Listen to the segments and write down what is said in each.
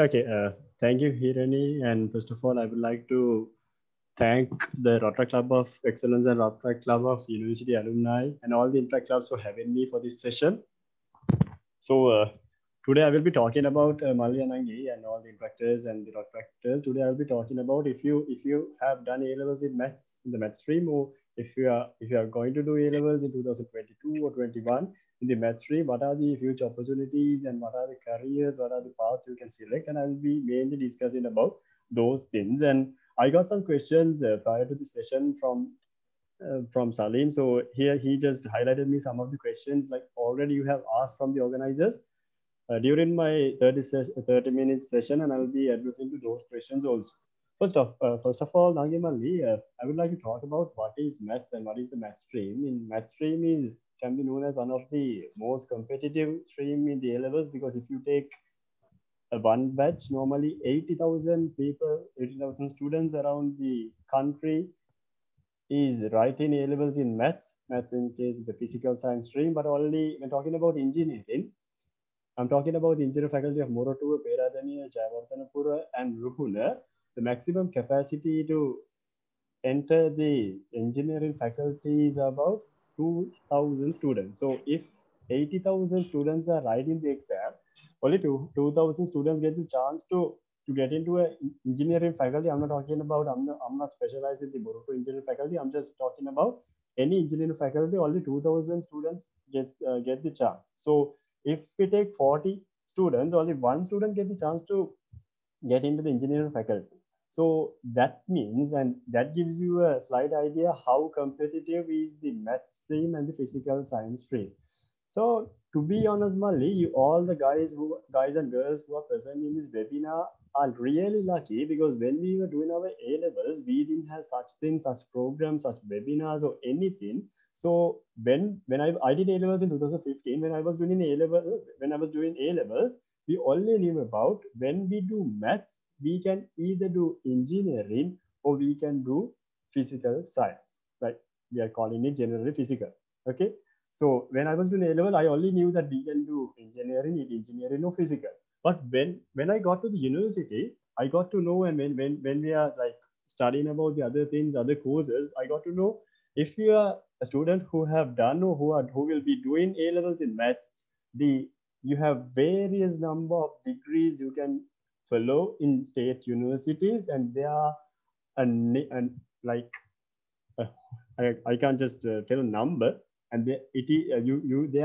Okay, thank you, Hiruni. And first of all, I would like to thank the Rotaract Club of Excellence and Rotaract Club of University Alumni and all the Interact clubs for having me for this session. So today I will be talking about Mali and Angi and all the Interactors and the Rotractors. Today I will be talking about if you have done A-levels in maths in the math stream, or if you are going to do A-levels in 2022 or 21 in the math stream, what are the future opportunities and what are the careers, what are the paths you can select, and I will be mainly discussing about those things. And I got some questions prior to the session from Salim. So here he just highlighted me some of the questions like already you have asked from the organizers during my 30-minute session, and I will be addressing to those questions also. First of all, Angi Mali, I would like to talk about what is maths and what is the math stream. In math stream can be known as one of the most competitive stream in the A-levels, because if you take one batch, normally 80,000 people, 80,000 students around the country is writing A-levels in maths. Maths in case the physical science stream, but only when talking about engineering, I'm talking about the engineering faculty of Moratuwa, Peradeniya, Jayewardenepura, and Ruhuna. The maximum capacity to enter the engineering faculty is about 2,000 students. So if 80,000 students are writing the exam, only 2,000 students get the chance to get into an engineering faculty. I'm not specialized in the Moratuwa engineering faculty. I'm just talking about any engineering faculty. Only 2,000 students get the chance. So if we take 40 students, only one student get the chance to get into the engineering faculty. So that means, and that gives you a slight idea how competitive is the math stream and the physical science stream. So to be honest, Mali, all the guys and girls who are present in this webinar are really lucky, because when we were doing our A-levels, we didn't have such things, such programs, such webinars or anything. So when I did A-levels in 2015, when I was doing A-levels, we only knew about when we do maths, we can either do engineering or we can do physical science, right? We are calling it generally physical, okay? So when I was doing A-level, I only knew that we can do engineering or physical. But when I got to the university, I got to know, and when we are like studying about the other things, other courses, I got to know if you are a student who have done or who will be doing A-levels in maths, you have various number of degrees you can follow in state universities, and there are I can't just tell a number, and there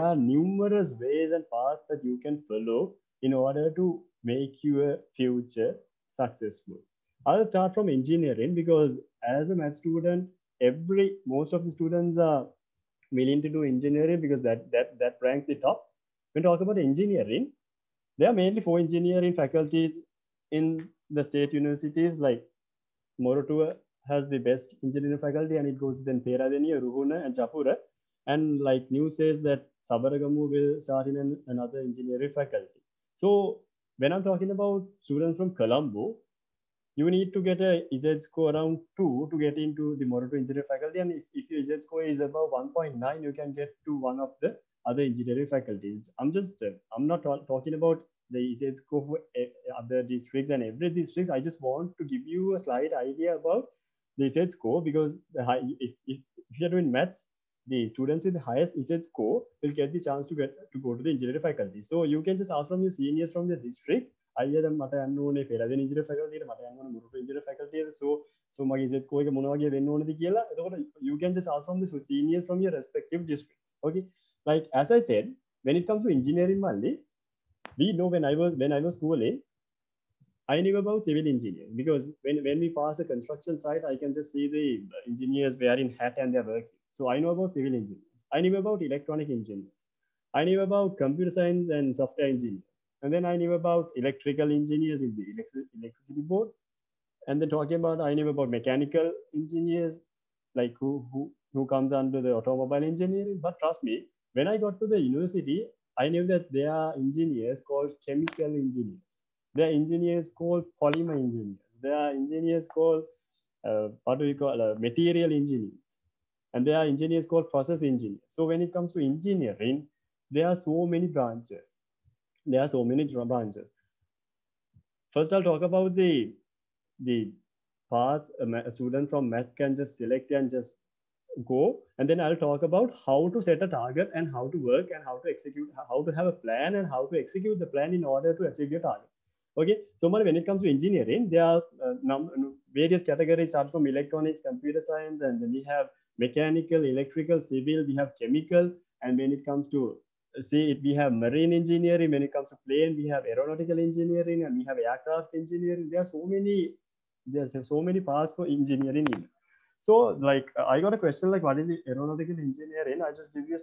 are numerous ways and paths that you can follow in order to make your future successful. I'll start from engineering, because as a math student, most of the students are willing to do engineering, because that ranks the top. When we talk about engineering, there are mainly 4 engineering faculties in the state universities. Like Moratuwa has the best engineering faculty, and it goes then Peradeniya, Ruhuna, and Japura. And like news says that Sabaragamuwa will start in another engineering faculty. So when I'm talking about students from Colombo, you need to get a ESET score around 2 to get into the Moratuwa engineering faculty. And if your ESET score is above 1.9, you can get to one of the other engineering faculties. I'm not talking about the ESET score for other districts and every district. I just want to give you a slight idea about the ESET score, because if you're doing maths, the students with the highest ESET score will get the chance to go to the engineering faculty. So you can just ask from your seniors from the district. I am not known if I engineering faculty, I am not Moratuwa engineering faculty. So my ESET score is known. You can just ask from the seniors from your respective districts. Okay. Like as I said, when it comes to engineering, Mali, we know when I was schooling, I knew about civil engineering, because when we pass a construction site, I can just see the engineers wearing hat and they're working. So I know about civil engineers. I knew about electronic engineers. I knew about computer science and software engineers. And then I knew about electrical engineers in the electricity board. And then I knew about mechanical engineers, like who comes under the automobile engineering. But trust me, when I got to the university, I knew that there are engineers called chemical engineers. There are engineers called polymer engineers. There are engineers called, material engineers. And there are engineers called process engineers. So when it comes to engineering, there are so many branches. First, I'll talk about the paths a student from math can just select and just go, and then I'll talk about how to set a target and how to work and how to execute, how to have a plan and how to execute the plan in order to achieve your target. Okay, so when it comes to engineering, there are various categories, start from electronics, computer science, and then we have mechanical, electrical, civil, we have chemical, and when it comes to we have marine engineering, when it comes to plane, we have aeronautical engineering, and we have aircraft engineering. There's so many paths for engineering. So like I got a question like, what is aeronautical engineering? I just give you a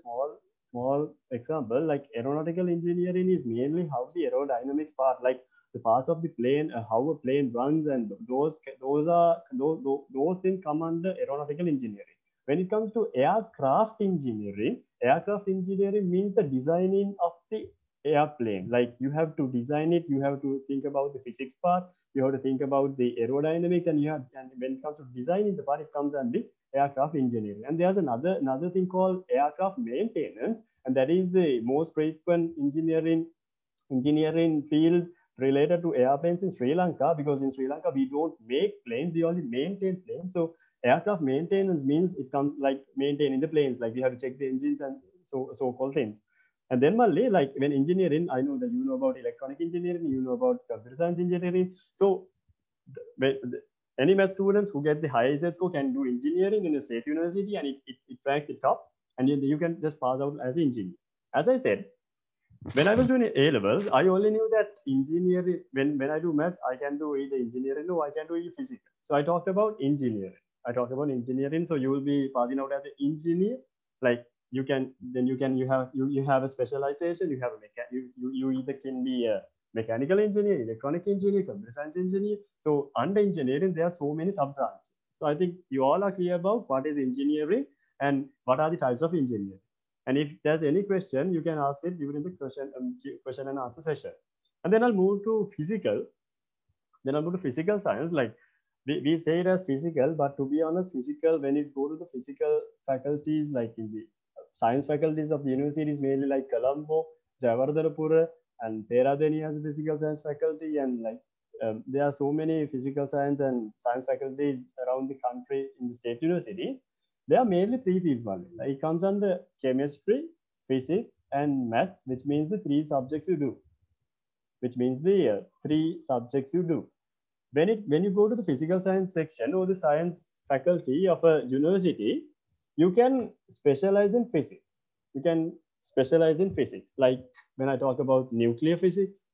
small example. Like aeronautical engineering is mainly how the aerodynamics part, like the parts of the plane, how a plane runs, and those things come under aeronautical engineering. When it comes to aircraft engineering means the designing of the airplane. Like you have to design it, you have to think about the physics part, you have to think about the aerodynamics, and you have, and when it comes to designing the part, it comes under aircraft engineering. And there's another thing called aircraft maintenance, and that is the most frequent engineering field related to airplanes in Sri Lanka, because in Sri Lanka we don't make planes, we only maintain planes. So aircraft maintenance means it comes like maintaining the planes, like we have to check the engines and so-called things. And then Mali, like when engineering, I know that you know about electronic engineering, you know about computer science engineering. So any math students who get the high ESET score can do engineering in a state university, and it ranks the top, and you can just pass out as an engineer. As I said, when I was doing A levels, I only knew that engineering. When I do math, I can do either engineering or I can do either physics. So I talked about engineering. So you will be passing out as an engineer, like. You have a specialization. You either can be a mechanical engineer, electronic engineer, computer science engineer. So under engineering, there are so many sub branches. So I think you all are clear about what is engineering and what are the types of engineering. And if there's any question, you can ask it during the question and answer session. And then I'll move to physical. Then I'll move to physical science. Like we say it as physical, but to be honest, physical, when it go to the physical faculties, like in the science faculties of the universities, mainly like Colombo, Jayewardenepura, and Peradeniya has a physical science faculty, and like there are so many physical science and science faculties around the country in the state universities. There are mainly three fields. Like it comes under chemistry, physics, and maths, which means the three subjects you do. When you go to the physical science section or the science faculty of a university, you can specialize in physics. Like when I talk about nuclear physics,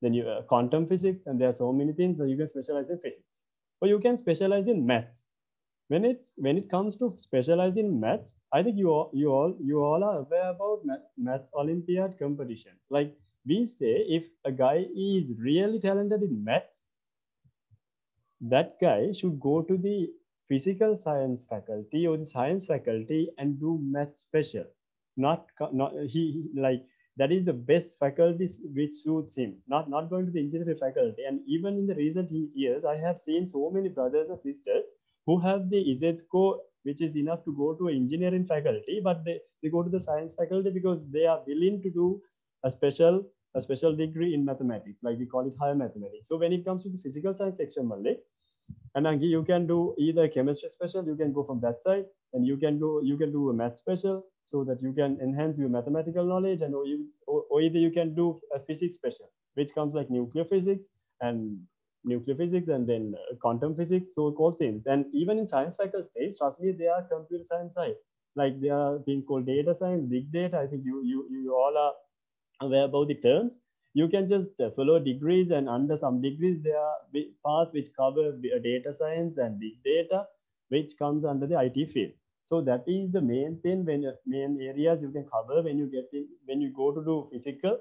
then you quantum physics, and there are so many things. So you can specialize in physics, or you can specialize in maths. When it comes to specializing maths, I think you all are aware about maths Olympiad competitions. Like we say, if a guy is really talented in maths, that guy should go to the physical science faculty or the science faculty and do math special. That is the best faculty which suits him, not going to the engineering faculty. And even in the recent years, I have seen so many brothers and sisters who have the ESET score which is enough to go to engineering faculty, but they go to the science faculty because they are willing to do a special degree in mathematics, like we call it higher mathematics. So when it comes to the physical science section, Malik and Angi, you can do either chemistry special, you can go from that side, and you can do a math special so that you can enhance your mathematical knowledge, and or either you can do a physics special, which comes like nuclear physics and then quantum physics, so-called things. And even in science faculties, trust me, there are computer science side. Like there are things called data science, big data. I think you all are aware about the terms. You can just follow degrees, and under some degrees there are paths which cover data science and big data, which comes under the IT field. So that is the main thing, main areas you can cover when you go to do physical,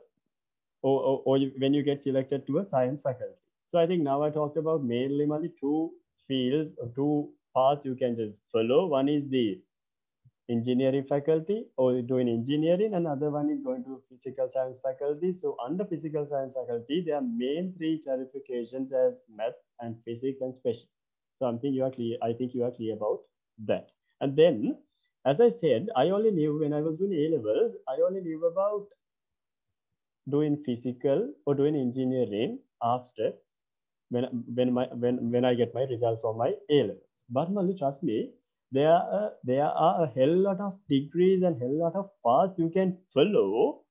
or when you get selected to a science faculty. So I think now I talked about mainly two fields, two paths you can just follow. One is the engineering faculty or doing engineering, another one is going to physical science faculty. So under physical science faculty, there are main three clarifications as maths and physics and special. So I think you are clear about that. And then, as I said, I only knew when I was doing A levels, I only knew about doing physical or doing engineering after when I get my results from my A levels. But Mali, trust me, there are a hell lot of degrees and hell lot of paths you can follow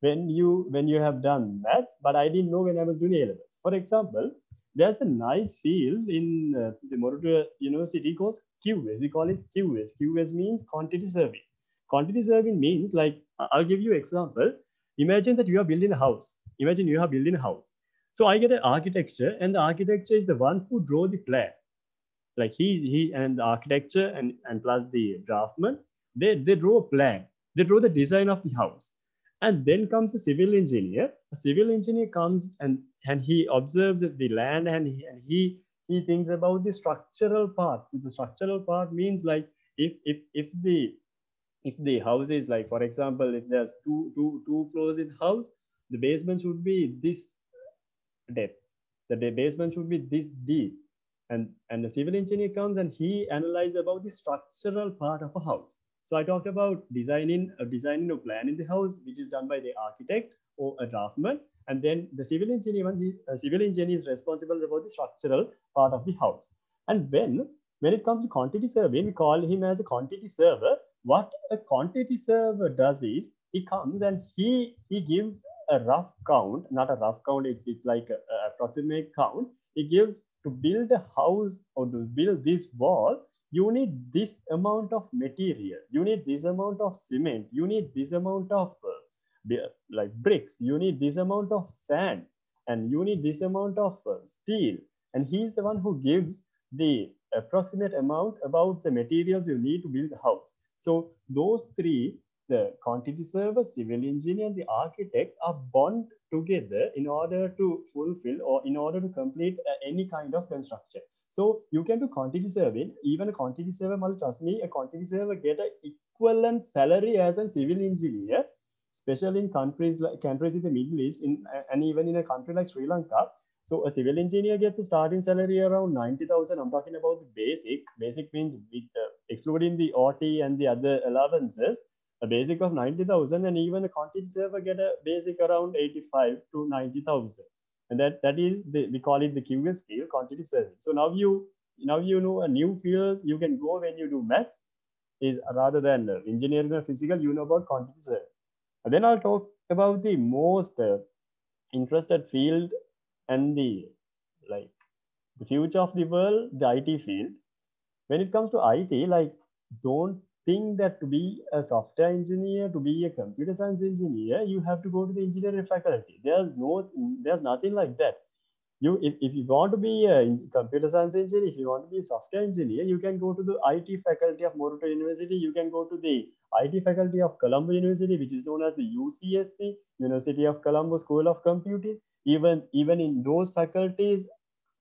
when you have done maths. But I didn't know when I was doing A levels. For example, there's a nice field in the Moratuwa University called QS. We call it QS. QS means quantity surveying. Quantity surveying means, like, I'll give you an example. Imagine that you are building a house. So I get an architecture, and the architecture is the one who draw the plan. Like he and the architecture and plus the draftsman, they draw a plan. They draw the design of the house. And then comes a civil engineer. A civil engineer comes and he observes the land, and he thinks about the structural part. The structural part means, like, if the house is, like, for example, if there's two floors in house, the basement should be this depth. The basement should be this deep. And the civil engineer comes and he analyzes about the structural part of a house. So I talked about designing a plan in the house, which is done by the architect or a draftsman. And then the civil engineer, is responsible about the structural part of the house. And when it comes to quantity survey, we call him as a quantity surveyor. What a quantity surveyor does is he comes and he gives a rough count, not a rough count, it's like an approximate count. He gives, to build a house or to build this wall, you need this amount of material, you need this amount of cement, you need this amount of like bricks, you need this amount of sand, and you need this amount of steel. And he's the one who gives the approximate amount about the materials you need to build a house. So those three, the quantity surveyor, civil engineer, and the architect, are bond together in order to fulfill or in order to complete any kind of construction. So you can do quantity surveying. Even a quantity surveyor, trust me, a quantity surveyor get an equivalent salary as a civil engineer, especially in countries in the Middle East, and even in a country like Sri Lanka. So a civil engineer gets a starting salary around 90,000. I'm talking about the basic. Basic means with, excluding the OT and the other allowances. A basic of 90,000, and even a quantity surveyor get a basic around 85 to 90,000, and that is we call it the QS field, quantity survey. So now you know a new field you can go when you do maths, is rather than engineering or physical. You know about quantity survey. And then I'll talk about the most interested field and the future of the world, the IT field. When it comes to IT, like, don't think that to be a software engineer, to be a computer science engineer, you have to go to the engineering faculty. There's nothing like that. If you want to be a computer science engineer, if you want to be a software engineer, you can go to the IT faculty of Moratuwa University. You can go to the IT faculty of Colombo University, which is known as the UCSC, University of Colombo School of Computing. Even in those faculties,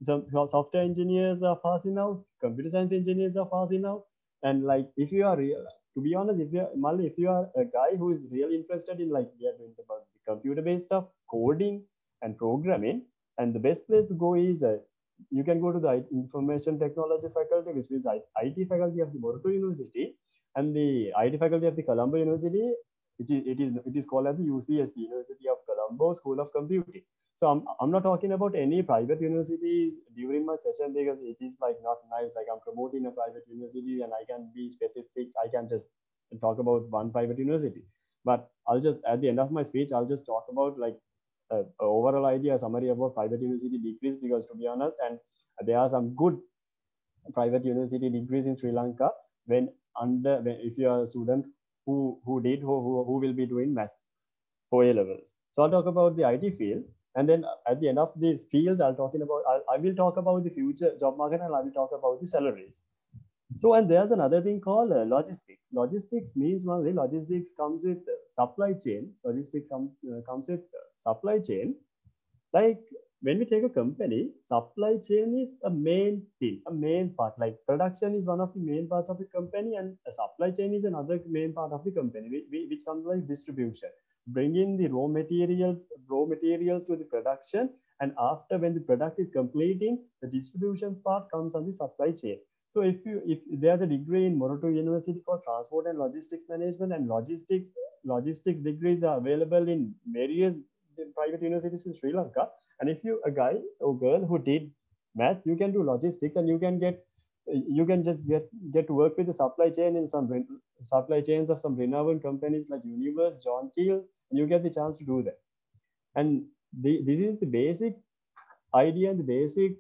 some software engineers are passing out, computer science engineers are passing out. And, like, if you are real, to be honest, if you are a guy who is really interested in, like, we are doing about the computer-based stuff, coding and programming, and the best place to go is you can go to the information technology faculty, which means IT faculty of the Moratuwa University, and the IT faculty of the Colombo University, which is called as the UCSC, University of Colombo School of Computing. So I'm not talking about any private universities during my session, because it is, like, not nice. Like, I'm promoting a private university and I can be specific. I can just talk about one private university. But I'll just, at the end of my speech, I'll just talk about, like, overall idea, summary about private university degrees, because, to be honest, and there are some good private university degrees in Sri Lanka if you are a student who will be doing maths for A levels. So I'll talk about the IT field. And then at the end of these fields, I will talk about the future job market, and I will talk about the salaries. So, and there's another thing called logistics. Logistics means, well, logistics comes with supply chain. Logistics comes with supply chain. Like, when we take a company, supply chain is a main thing, a main part. Like, production is one of the main parts of the company, and a supply chain is another main part of the company, which comes like distribution. Bring in the raw materials to the production, and after, when the product is completing, the distribution part comes on the supply chain. So if there's a degree in Moratuwa University called Transport and Logistics Management, and logistics degrees are available in various private universities in Sri Lanka. And if you a guy or girl who did maths, you can do logistics, and you can just get to work with the supply chain in some supply chains of some renowned companies like Universe, John Keel's, and you get the chance to do that. And this is the basic idea and the basic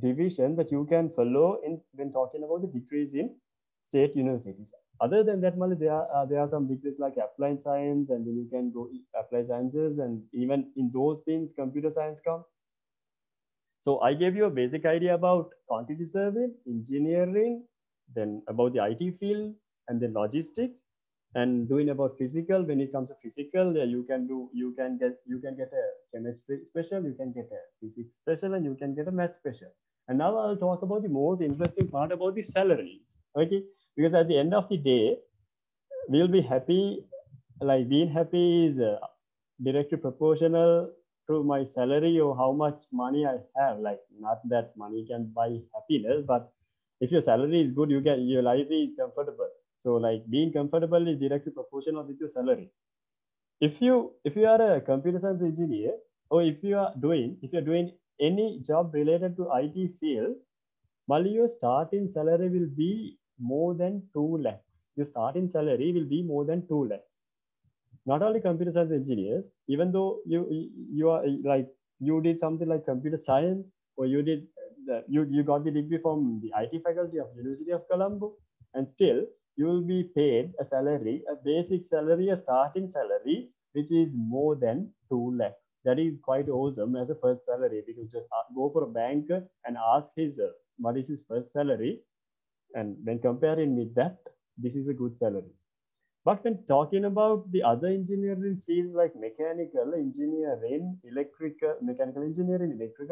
division that you can follow in when talking about the degrees in state universities. Other than that, Mali, there are some degrees like applied science, and then you can go applied sciences, and even in those things, computer science comes. So I gave you a basic idea about quantity surveying, engineering, then about the IT field, and then logistics, and doing about physical. When it comes to physical, you can get a chemistry special, you can get a physics special, and you can get a math special. And now I'll talk about the most interesting part about the salaries. Okay, because at the end of the day, we'll be happy. Like being happy is directly proportional to my salary or how much money I have. Like, not that money can buy happiness, but if your salary is good, your life is comfortable. So like being comfortable is directly proportional with your salary. If you are a computer science engineer, or if you are doing any job related to IT field, Mali, your starting salary will be more than 2 lakhs. Your starting salary will be more than 2 lakhs. Not only computer science engineers, even though you did something like computer science, or you got the degree from the IT faculty of University of Colombo, and still you will be paid a salary, a basic salary, a starting salary, which is more than 2 lakhs. That is quite awesome as a first salary, because just go for a banker and ask his what is his first salary, and when comparing with that, this is a good salary. But when talking about the other engineering fields like mechanical engineering, electrical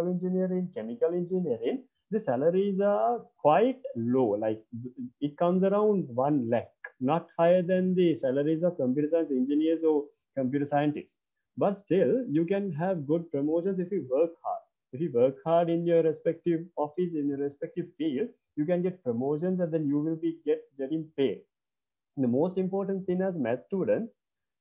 engineering, chemical engineering, the salaries are quite low. Like it comes around 1 lakh, not higher than the salaries of computer science engineers or computer scientists. But still, you can have good promotions if you work hard. If you work hard in your respective office, in your respective field, you can get promotions, and then you will be getting paid. The most important thing as math students,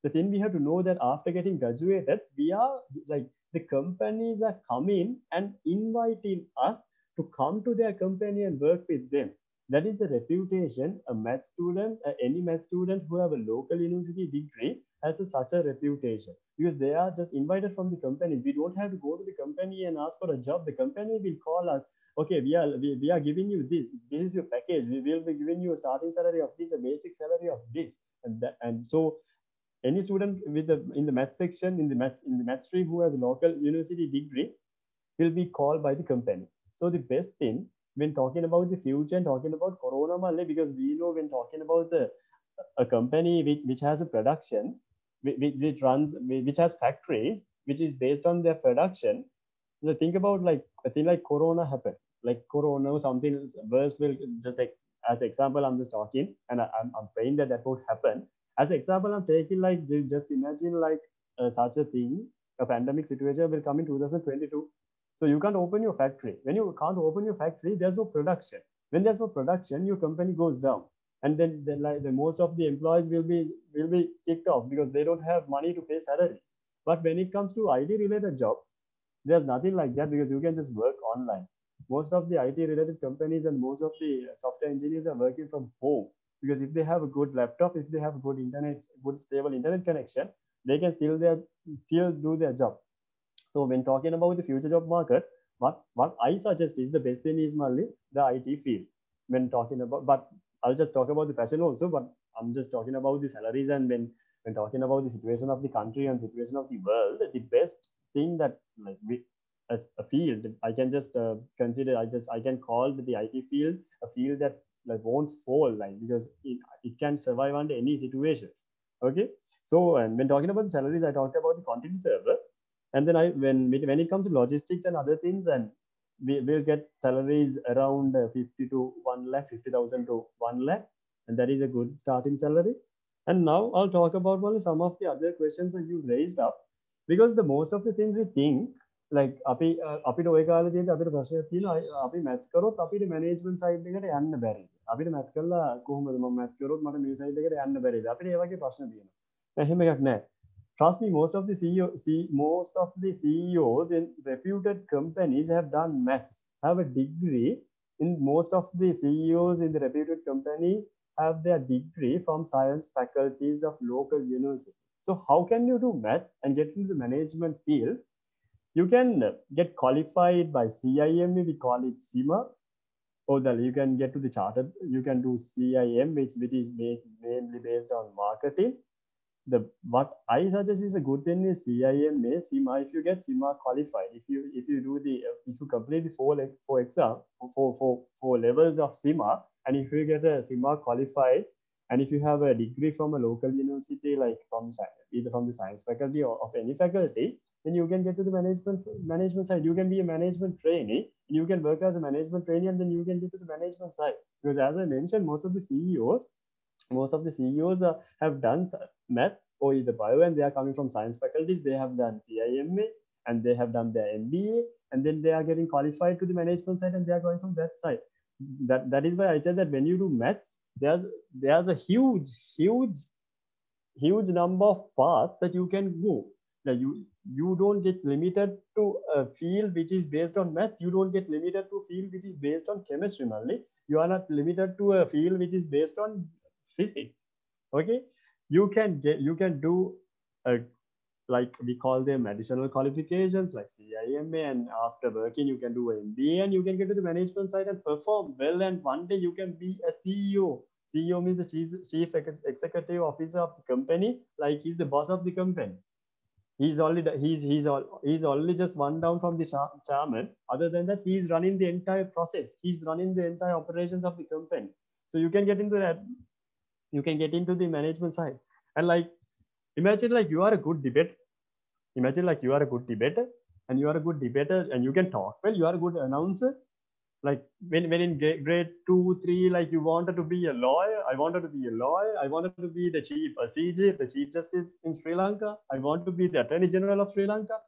the thing we have to know, that after getting graduated, we are like, the companies are coming and inviting us to come to their company and work with them. That is the reputation a math student, any math student who have a local university degree has such a reputation, because they are just invited from the companies. We don't have to go to the company and ask for a job. The company will call us. Okay, we are giving you this. This is your package. We will be giving you a starting salary of this, a basic salary of this, and that. And so, any student in the math stream who has a local university degree will be called by the company. So the best thing when talking about the future and talking about Corona, Mali, because we know when talking about a company which has a production, which has factories, which is based on their production. So think about like a thing like Corona happened, like Corona or something worse will just, like as example, I'm just talking, and I'm praying that that won't happen. As an example, I'm taking like, just imagine like such a thing, a pandemic situation will come in 2022. So you can't open your factory. When you can't open your factory, there's no production. When there's no production, your company goes down. And then like the most of the employees will be kicked off because they don't have money to pay salaries. But when it comes to IT related job, there's nothing like that, because you can just work online. Most of the IT related companies and most of the software engineers are working from home, because if they have a good laptop, if they have a good internet, good stable internet connection, they can still do their job. So when talking about the future job market, what I suggest is the best thing is, Mali, the IT field. When talking about, but I'll just talk about the passion also, but I'm just talking about the salaries, and when talking about the situation of the country and situation of the world, the best thing that like we, as a field, I can just consider, I can call the IT field a field that like won't fall, like, because it can survive under any situation. Okay, so and when talking about the salaries, I talked about the quantity survey, and then when it comes to logistics and other things, and we'll get salaries around 50,000 to 1 lakh, and that is a good starting salary. And now I'll talk about some of the other questions that you raised up. Because the most of the things we think, like apito management side එකට යන්න බැරිද? අපිට math කරලා කොහොමද මම math කරොත් මට මේ side එකට යන්න බැරිද? අපිට ඒ වගේ ප්‍රශ්න තියෙනවා. එහෙම එකක් නැහැ. Trust me, most of the CEOs in reputed companies have done maths, have a degree. In most of the CEOs in the reputed companies have their degree from science faculties of local universities. So how can you do maths and get into the management field? You can get qualified by CIMA, we call it CIMA, or then you can get to the chartered, you can do CIM, which is mainly based on marketing. What I suggest is a good thing is CIMA, CIMA. If you get CIMA qualified, if you complete the four levels of CIMA, and if you get a CIMA qualified, and if you have a degree from a local university, like either from the science faculty or of any faculty, then you can get to the management side. You can be a management trainee, you can work as a management trainee, and then you can get to the management side. Because as I mentioned, most of the CEOs have done maths or either bio, and they are coming from science faculties. They have done CIMA and they have done their MBA, and then they are getting qualified to the management side and they are going from that side. That is why I said that when you do maths, there's a huge number of paths that you can go. Now you don't get limited to a field which is based on maths. You don't get limited to a field which is based on chemistry only. You are not limited to a field which is based on physics. Okay, you can do like we call them additional qualifications like CIMA, and after working you can do an MBA and you can get to the management side and perform well, and one day you can be a CEO. CEO means the chief executive officer of the company, like he's the boss of the company. He's only just one down from the chairman. Other than that, he's running the entire process. He's running the entire operations of the company. So you can get into that. You can get into the management side. And like, imagine like you are a good debater. And you can talk well. You are a good announcer. Like when in grade 2, 3, like you wanted to be a lawyer. I wanted to be a lawyer. I wanted to be the CJ, the Chief Justice in Sri Lanka. I want to be the Attorney General of Sri Lanka.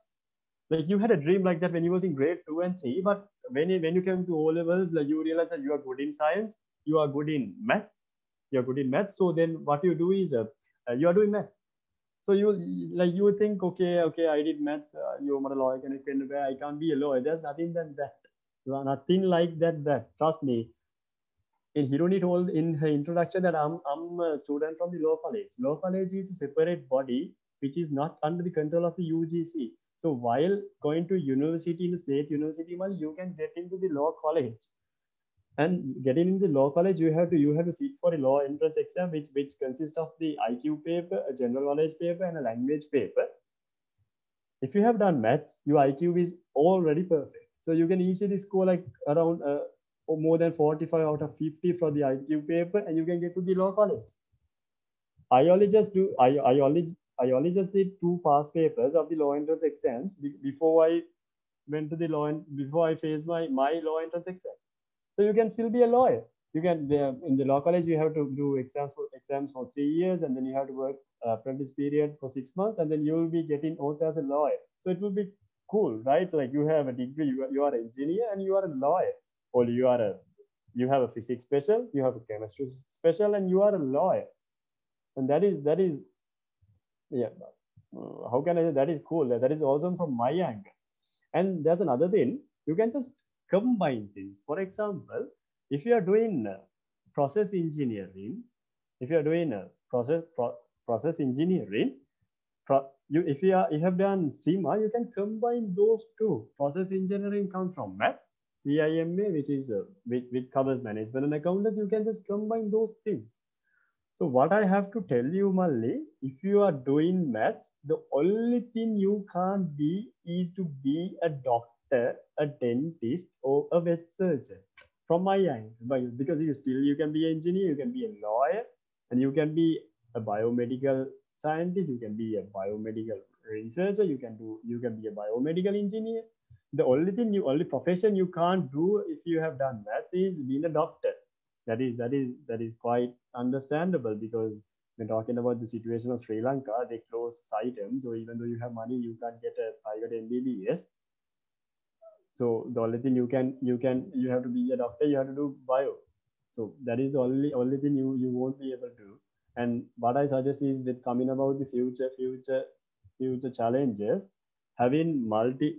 Like you had a dream like that when you was in grade 2 and 3. But when you came to O levels, like you realize that you are good in science. You are good in maths. So then what you do is you are doing maths. So you think, okay, I did maths. I'm a lawyer. I can't be a lawyer. There's nothing than that. Nothing like that. Trust me. In Hiruni told in her introduction that I'm a student from the Law College. Law College is a separate body which is not under the control of the UGC. So while going to university in a state university, well, you can get into the Law College. And getting into the Law College, you have to sit for a law entrance exam, which consists of the IQ paper, a general knowledge paper, and a language paper. If you have done maths, your IQ is already perfect. So you can easily score like around more than 45 out of 50 for the IQ paper, and you can get to the Law College. I only just did 2 past papers of the law entrance exams before I went to the law, before I faced my law entrance exam. So you can still be a lawyer. You can in the Law College you have to do exams for 3 years, and then you have to work apprentice period for 6 months, and then you will be getting oath as a lawyer. So it will be cool, right? Like you have a degree, you are an engineer and you are a lawyer, or you have a physics special, you have a chemistry special, and you are a lawyer. And that is yeah. How can I say that is cool? That is awesome from my angle. And there's another thing, you can just combine things. For example, if you are doing process engineering, if you have done CIMA, you can combine those two. Process engineering comes from maths, CIMA, which covers management and accountants. You can just combine those things. So what I have to tell you, Mali, if you are doing maths, the only thing you can't be is to be a doctor, a dentist, or a vet surgeon. From my angle, because you can be an engineer, you can be a lawyer, and you can be a biomedical scientist, you can be a biomedical researcher, you can be a biomedical engineer. The only profession you can't do if you have done maths is being a doctor. That is quite understandable, because when talking about the situation of Sri Lanka, they close items, so even though you have money, you can't get a private MBBS. So the only thing you have to be a doctor, you have to do bio. So that is the only thing you won't be able to do. And what I suggest is, with coming about the future future challenges, having multi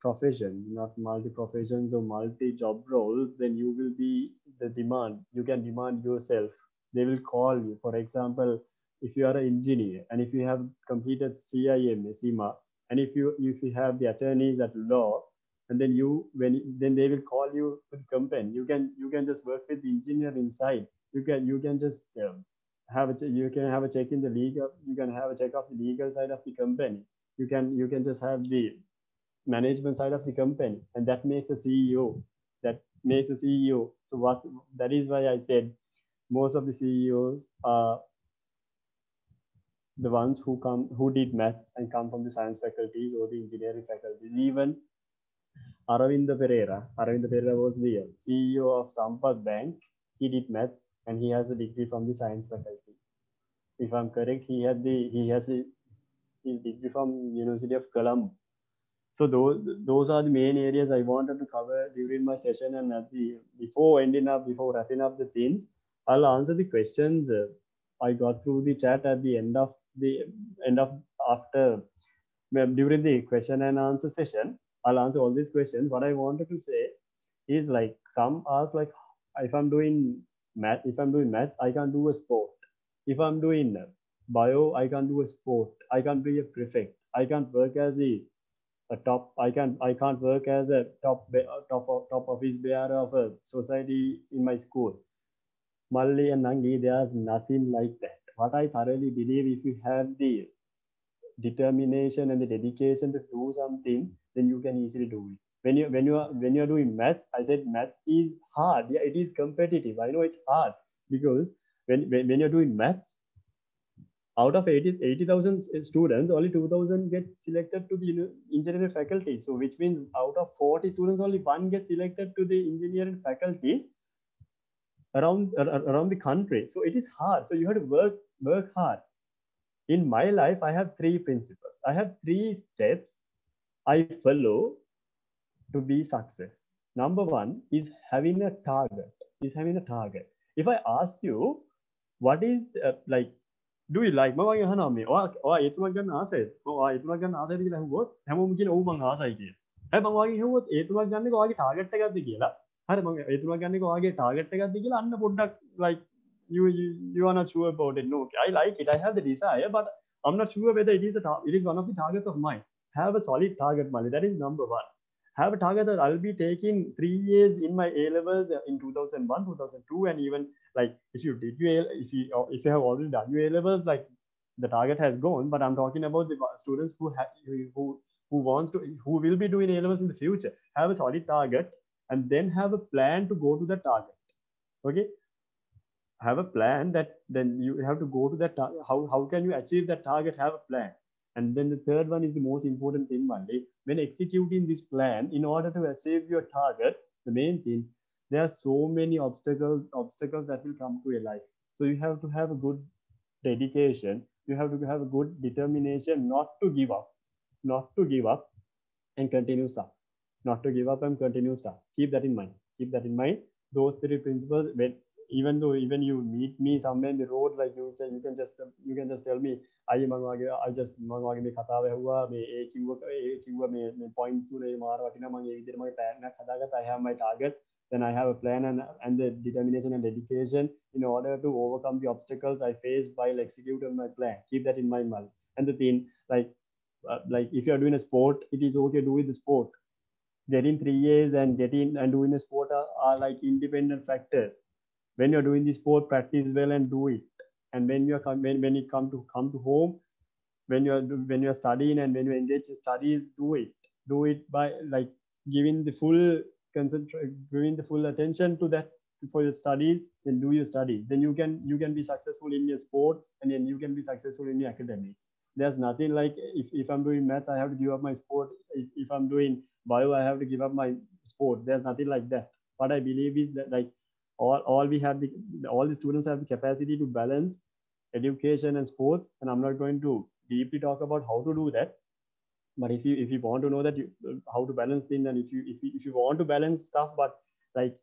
professions, not multi-professions or multi-job roles, then you will be the demand. You can demand yourself. They will call you. For example, if you are an engineer and if you have completed CIMA, and if you have the attorneys at law, and then they will call you to the company. You can just work with the engineer inside. You can just have a check in the legal. You can have a check of the legal side of the company. You can just have the management side of the company, and that makes a CEO. So that is why I said most of the CEOs are the ones who did maths and come from the science faculties or the engineering faculties. Even Aravinda Pereira was the CEO of Sampath Bank. He did maths and he has a degree from the science faculty. If I'm correct, he has his degree from University of Colombo. So those are the main areas I wanted to cover during my session, and before wrapping up the things, I'll answer the questions I got through the chat at the end of during the question and answer session. I'll answer all these questions. What I wanted to say is, like, some ask, like, if I'm doing maths, I can't do a sport. If I'm doing bio, I can't do a sport. I can't be a prefect. I can't work as I can't work as a top office bearer of a society in my school. Mali and Angi, there's nothing like that. What I thoroughly believe, if you have the determination and the dedication to do something, then you can easily do it. When you are doing maths, I said maths is hard. Yeah, it is competitive. I know it's hard because when you're doing maths, out of 80,000 students, only 2,000 get selected to the engineering faculty. So which means out of 40 students, only one gets selected to the engineering faculty around the country. So it is hard. So you have to work hard. In my life, I have three principles. I have three steps I follow to be success. Number one is having a target. If I ask you, what is do you like? Mama yung hanami. Oh, ito magkan asay. Ito magkan asay di kila hugot. Hamo mungkin oh mang asay kila. Hey, mama yung hugot. Ito magkan ni ko agi target tagat di kila. Har mama ito magkan ni ko agi target tagat di kila. Anna product, like you are not sure about it. No, I like it. I have the desire, but I'm not sure whether it is one of the targets of mine. Have a solid target, Mali. That is number one. Have a target that I'll be taking 3 years in my A levels in 2001, 2002, and even like if you have already done your A levels, like the target has gone. But I'm talking about the students who will be doing A levels in the future. Have a solid target and then have a plan to go to that target. Okay, have a plan that then you have to go to that target. How can you achieve that target? Have a plan. And then the third one is the most important thing, Mali. When executing this plan, in order to achieve your target, the main thing, there are so many obstacles that will come to your life. So you have to have a good dedication. You have to have a good determination not to give up and continue stuff. Keep that in mind. Those three principles. Even you meet me somewhere in the road, like you can just tell me, I just me khata hai hua me AQ me points to re maar watina mang evidere mang plan na khata gat. I have my target, then I have a plan and the determination and dedication in order to overcome the obstacles I face while executing my plan. Keep that in mind, Mal. And the thing, like if you are doing a sport, it is okay to do with the sport. Getting 3 years and doing a sport are like independent factors. When you're doing the sport, practice well and do it. And when you come to home, when you're studying and when you engage in studies, do it. Do it by like giving the full attention to that for your studies. Then do your studies. Then you can be successful in your sport, and then you can be successful in your academics. There's nothing like if I'm doing maths, I have to give up my sport. If I'm doing bio, I have to give up my sport. There's nothing like that. What I believe is that like all the students have the capacity to balance education and sports, and I'm not going to deeply talk about how to do that. But if you want to know that how to balance things, and if you want to balance stuff, but like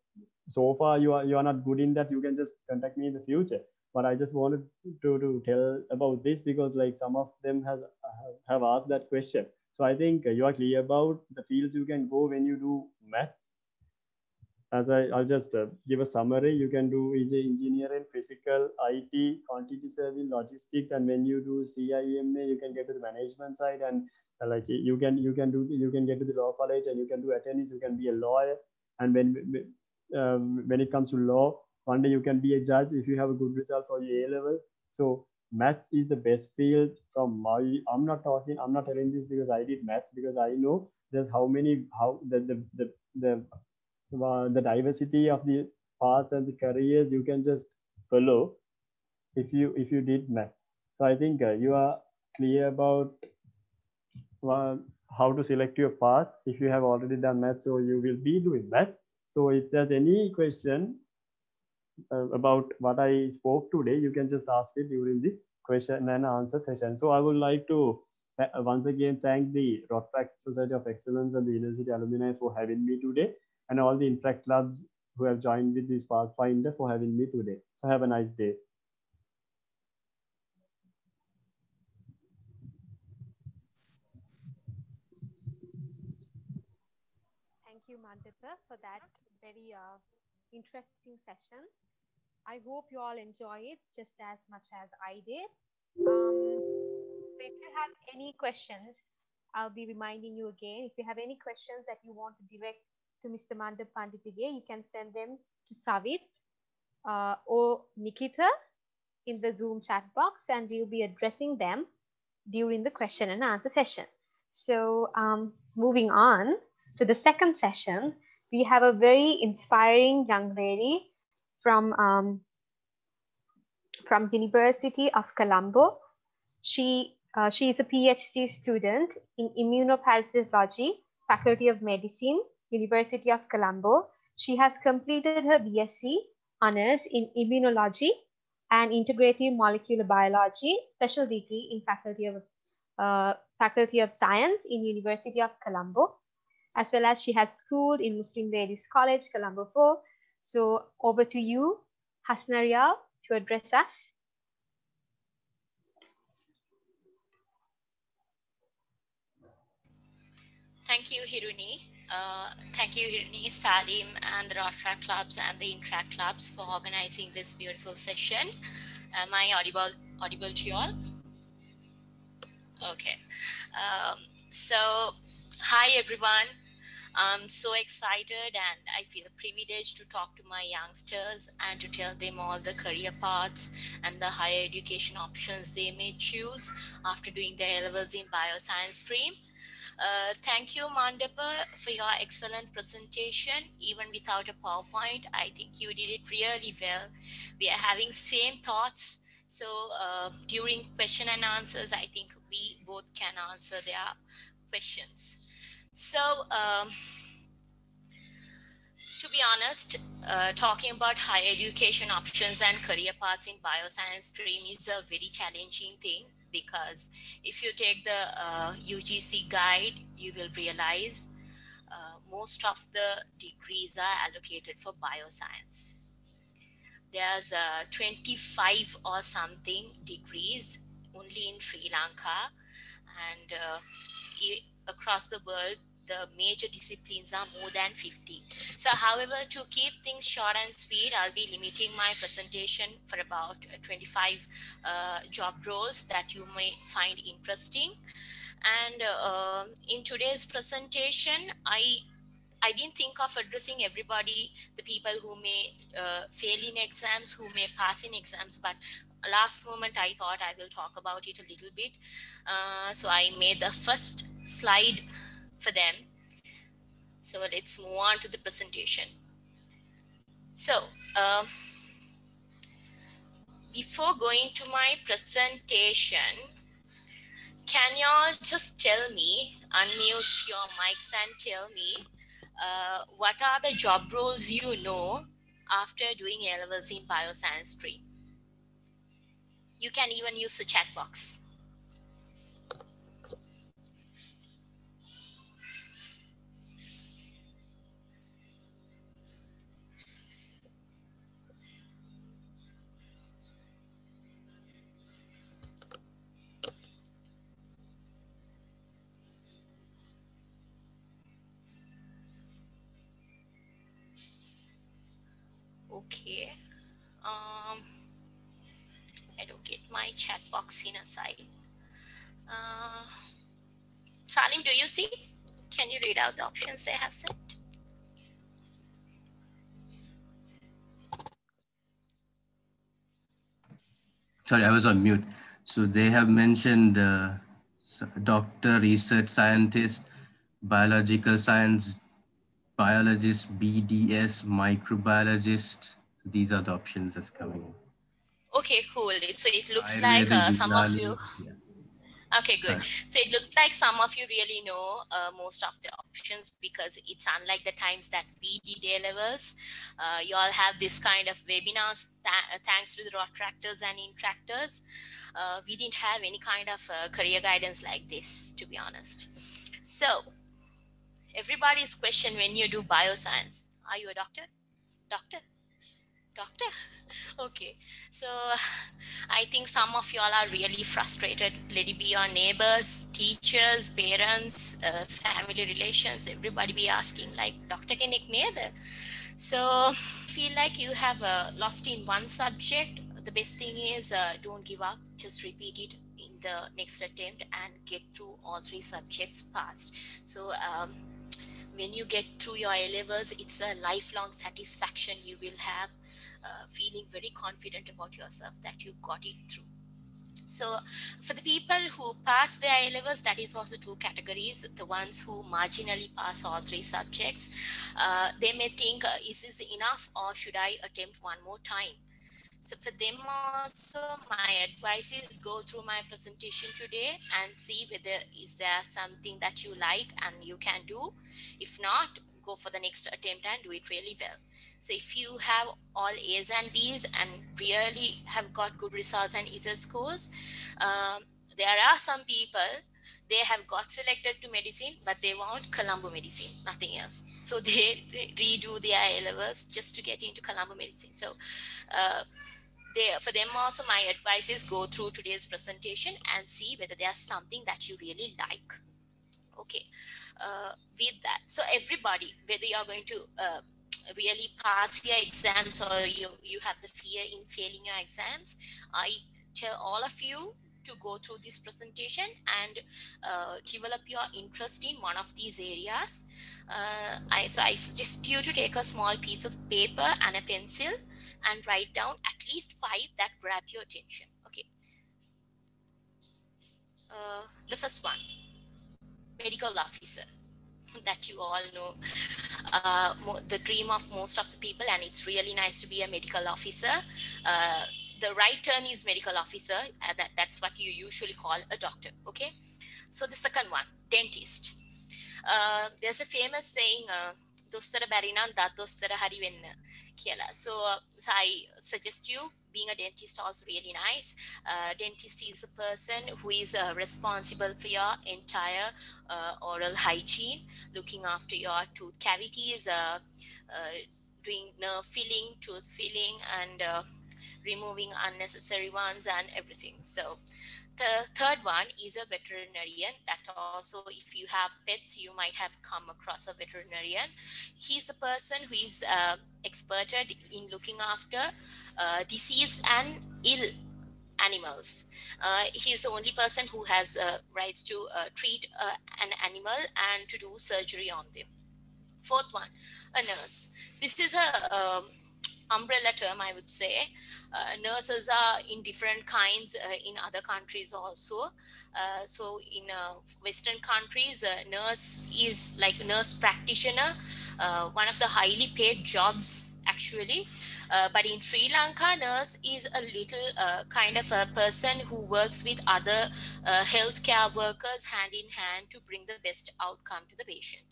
so far you are not good in that, you can just contact me in the future. But I just wanted to tell about this because like some of them have asked that question. So I think you are clear about the fields you can go when you do maths. As I'll just give a summary, you can do engineering, physical, IT, quantity surveying, logistics, and when you do CIMA, you can get to the management side, and like you can get to the law college, and you can do attorneys, you can be a lawyer, and when it comes to law, one day you can be a judge if you have a good result for your A level. So maths is the best field from Mali. I'm not telling this because I did maths, because I know there's the diversity of the paths and the careers you can just follow if you did maths. So I think you are clear about how to select your path if you have already done maths, so you will be doing maths. So if there's any question about what I spoke today, you can just ask it during the question and answer session. So I would like to once again thank the Rotaract Society of Excellence and the University Alumni for having me today, and all the Interact clubs who have joined with this Pathfinder for having me today. So have a nice day. Thank you, Mandapa, for that very interesting session. I hope you all enjoy it just as much as I did. So if you have any questions, I'll be reminding you again. If you have any questions that you want to direct to Mr. Mandapa Pandithage, you can send them to Savit or Nikita in the Zoom chat box, and we'll be addressing them during the question and answer session. So moving on to the second session, we have a very inspiring young lady from University of Colombo. She is a PhD student in immunoparasitology, Faculty of Medicine, University of Colombo. She has completed her BSc honors in immunology and integrative molecular biology, special degree in Faculty of Science in University of Colombo, as well as she has schooled in Muslim Ladies College, Colombo 4. So over to you, Hasna Riyal, to address us. Thank you, Hiruni. Thank you, Hiruni, Salim, and the Rotaract clubs and the Interact clubs for organizing this beautiful session. Am I audible to you all? Okay. Hi, everyone. I'm so excited and I feel privileged to talk to my youngsters and to tell them all the career paths and the higher education options they may choose after doing their A-levels in bioscience stream. Thank you, Mandapa, for your excellent presentation. Even without a PowerPoint, I think you did it really well. We are having same thoughts. So during question and answers, I think we both can answer their questions. So to be honest, talking about higher education options and career paths in bioscience stream is a very challenging thing, because if you take the UGC guide, you will realize most of the degrees are allocated for bioscience. There's 25 or something degrees only in Sri Lanka, and across the world, the major disciplines are more than 50. So however, to keep things short and sweet, I'll be limiting my presentation for about 25 job roles that you may find interesting. And in today's presentation, I didn't think of addressing everybody, the people who may fail in exams, who may pass in exams, but last moment I thought I will talk about it a little bit. So I made the first slide for them. So let's move on to the presentation. So before going to my presentation, can y'all just tell me, unmute your mics and tell me what are the job roles you know after doing A-levels in bioscience stream? You can even use the chat box. Okay. I will get my chat box in a side. Salim, do you see? Can you read out the options they have sent? Sorry, I was on mute. So they have mentioned doctor, research scientist, biological science, biologist, BDS, microbiologist. These are the options that's coming in. Okay, cool. So it looks like some of you. Yeah. Okay, good. Sorry. So it looks like some of you really know most of the options, because it's unlike the times that we did A-levels. You all have this kind of webinars thanks to the Rotractors and Interactors. We didn't have any kind of career guidance like this, to be honest. So everybody's question when you do bioscience, are you a doctor? Doctor? Okay, so I think some of y'all are really frustrated, let it be your neighbors, teachers, parents, family relations, everybody be asking like, doctor kenek neda? So feel like you have lost in one subject. The best thing is don't give up, just repeat it in the next attempt and get through all three subjects passed. So when you get through your A-levels, it's a lifelong satisfaction you will have. Feeling very confident about yourself that you got it through. So for the people who pass their A-levels, that is also two categories. The ones who marginally pass all three subjects, they may think, is this enough or should I attempt one more time? So for them also, my advice is go through my presentation today and see whether is there something that you like and you can do. If not, go for the next attempt and do it really well. So if you have all A's and B's and really have got good results and ESET scores, there are some people, they have got selected to medicine, but they want Colombo medicine, nothing else. So they redo their A-levels just to get into Colombo medicine. So for them also, my advice is go through today's presentation and see whether there's something that you really like. Okay, with that, so everybody, whether you're going to really pass your exams or you have the fear in failing your exams, I tell all of you to go through this presentation and develop your interest in one of these areas. So I suggest you to take a small piece of paper and a pencil and write down at least 5 that grab your attention. Okay, the first one, medical officer, that you all know, the dream of most of the people, and it's really nice to be a medical officer. The right term is medical officer, and that's what you usually call a doctor. Okay, so the second one, dentist. There's a famous saying, dostara barinanda, dostara harivenna kiela. So I suggest you, being a dentist also really nice. Dentist is a person who is responsible for your entire oral hygiene, looking after your tooth cavities, doing nerve filling, tooth filling, and removing unnecessary ones and everything. So the third one is a veterinarian, that also, if you have pets, you might have come across a veterinarian. He's a person who is experted in looking after diseased and ill animals. He's the only person who has rights to treat an animal and to do surgery on them. Fourth one, a nurse. This is a umbrella term, I would say. Nurses are in different kinds in other countries also. So in Western countries, nurse is like nurse practitioner, one of the highly paid jobs actually. But in Sri Lanka, nurse is a little kind of a person who works with other healthcare workers hand in hand to bring the best outcome to the patient.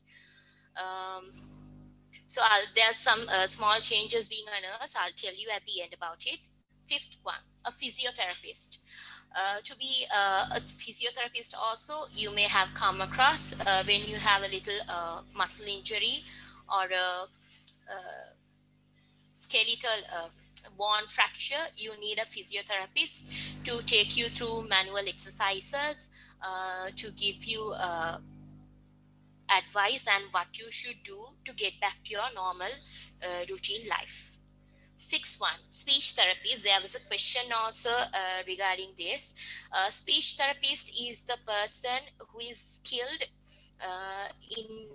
So there's some small changes being a nurse. I'll tell you at the end about it. Fifth one, a physiotherapist. To be a physiotherapist also, you may have come across when you have a little muscle injury or a skeletal bone fracture. You need a physiotherapist to take you through manual exercises, to give you advice and what you should do to get back to your normal routine life. 6.1 Speech therapist. There was a question also regarding this. Speech therapist is the person who is skilled in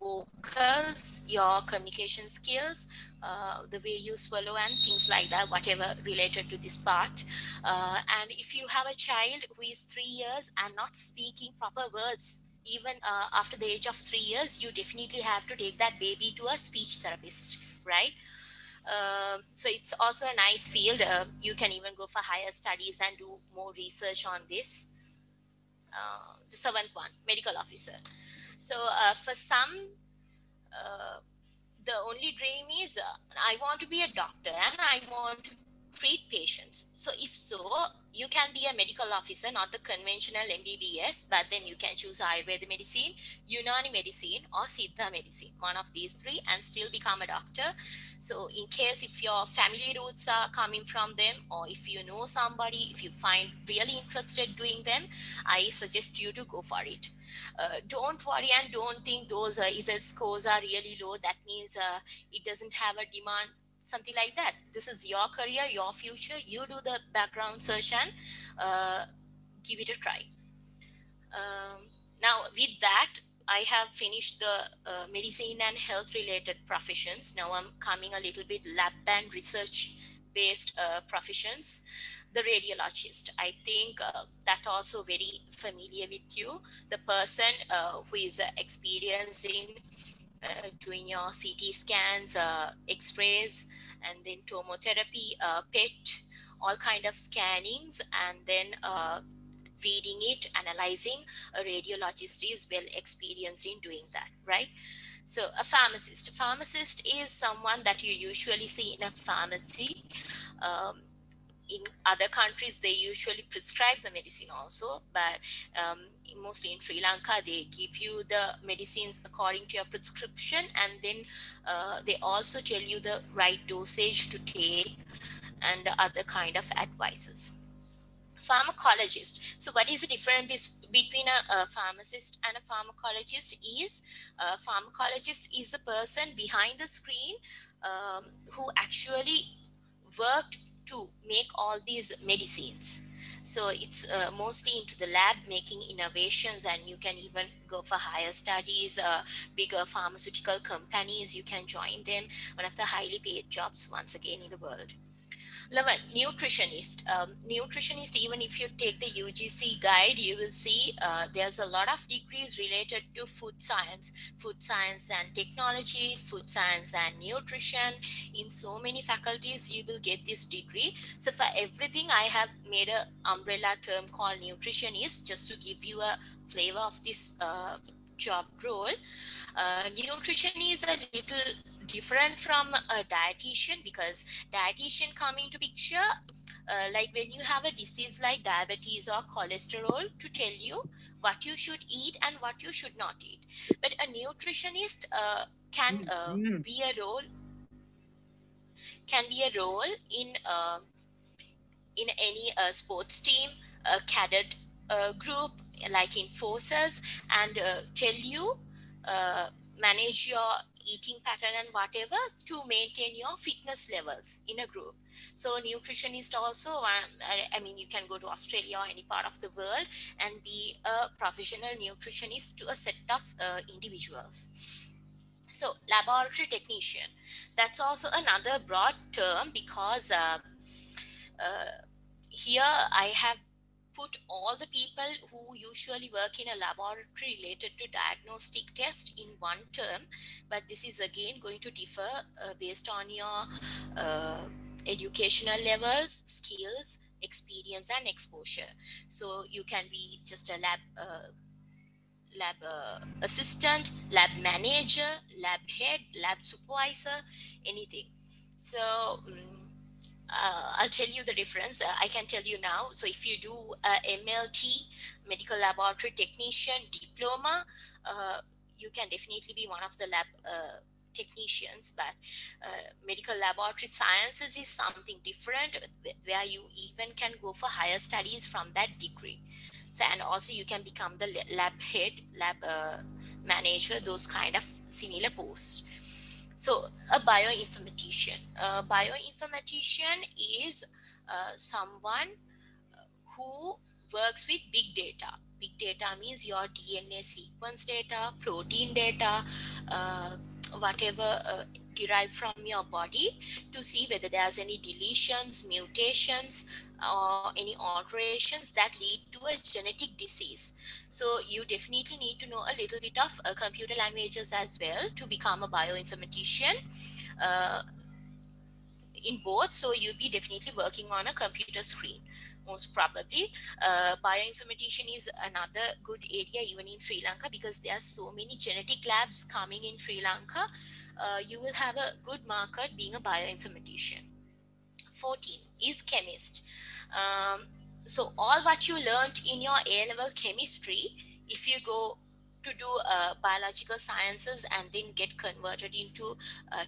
vocals, your communication skills, the way you swallow and things like that, whatever related to this part. And if you have a child who is 3 years and not speaking proper words, even after the age of 3 years, you definitely have to take that baby to a speech therapist, right? So it's also a nice field. You can even go for higher studies and do more research on this. The 7th one, medical officer. So for some, the only dream is I want to be a doctor and I want to treat patients. So if so, you can be a medical officer, not the conventional MBBS, but then you can choose Ayurveda medicine, Unani medicine, or Siddha medicine, one of these three, and still become a doctor. So in case if your family roots are coming from them, or if you know somebody, if you find really interested doing them, I suggest you to go for it. Don't worry and don't think those ESET scores are really low. That means it doesn't have a demand, something like that. This is your career, your future. You do the background search and give it a try. Now with that, I have finished the medicine and health related professions. Now I'm coming a little bit lab and research based professions. The radiologist, I think that also very familiar with you. The person who is experienced in doing your CT scans, x-rays, and then tomotherapy, PET, all kind of scannings, and then reading it, analyzing. A radiologist is well experienced in doing that, right? So a pharmacist. A pharmacist is someone that you usually see in a pharmacy. In other countries, they usually prescribe the medicine also, but mostly in Sri Lanka, they give you the medicines according to your prescription, and then they also tell you the right dosage to take and other kind of advices. Pharmacologist. So what is the difference between a pharmacist and a pharmacologist is, pharmacologist is the person behind the screen who actually worked to make all these medicines. So it's mostly into the lab, making innovations, and you can even go for higher studies, bigger pharmaceutical companies, you can join them. One of the highly paid jobs once again in the world. Nutritionist. Nutritionist, even if you take the UGC guide, you will see there's a lot of degrees related to food science and technology, food science and nutrition. In so many faculties, you will get this degree. So for everything, I have made an umbrella term called nutritionist, just to give you a flavor of this job role. Nutrition is a little different from a dietitian, because dietitian come into picture like when you have a disease like diabetes or cholesterol to tell you what you should eat and what you should not eat. But a nutritionist can be a role in any sports team, a cadet group, like in forces, and tell you manage your eating pattern and whatever to maintain your fitness levels in a group. So nutritionist also, I mean, you can go to Australia or any part of the world and be a professional nutritionist to a set of individuals. So laboratory technician, that's also another broad term, because here I have put all the people who usually work in a laboratory related to diagnostic test in one term, but this is again going to differ based on your educational levels, skills, experience, and exposure. So you can be just a lab assistant, lab manager, lab head, lab supervisor, anything. So I'll tell you the difference. I can tell you now. So if you do MLT, medical laboratory technician diploma, you can definitely be one of the lab technicians, but medical laboratory sciences is something different, where you even can go for higher studies from that degree. So, and also you can become the lab head, lab manager, those kind of similar posts. So a bioinformatician. A bioinformatician is someone who works with big data. Big data means your DNA sequence data, protein data, whatever derived from your body, to see whether there's any deletions, mutations, or any alterations that lead to a genetic disease. So you definitely need to know a little bit of computer languages as well to become a bioinformatician in both. So you'll be definitely working on a computer screen, most probably. Bioinformatician is another good area even in Sri Lanka, because there are so many genetic labs coming in Sri Lanka. You will have a good market being a bioinformatician. 14 is chemist. So all what you learned in your A-level chemistry, if you go to do biological sciences and then get converted into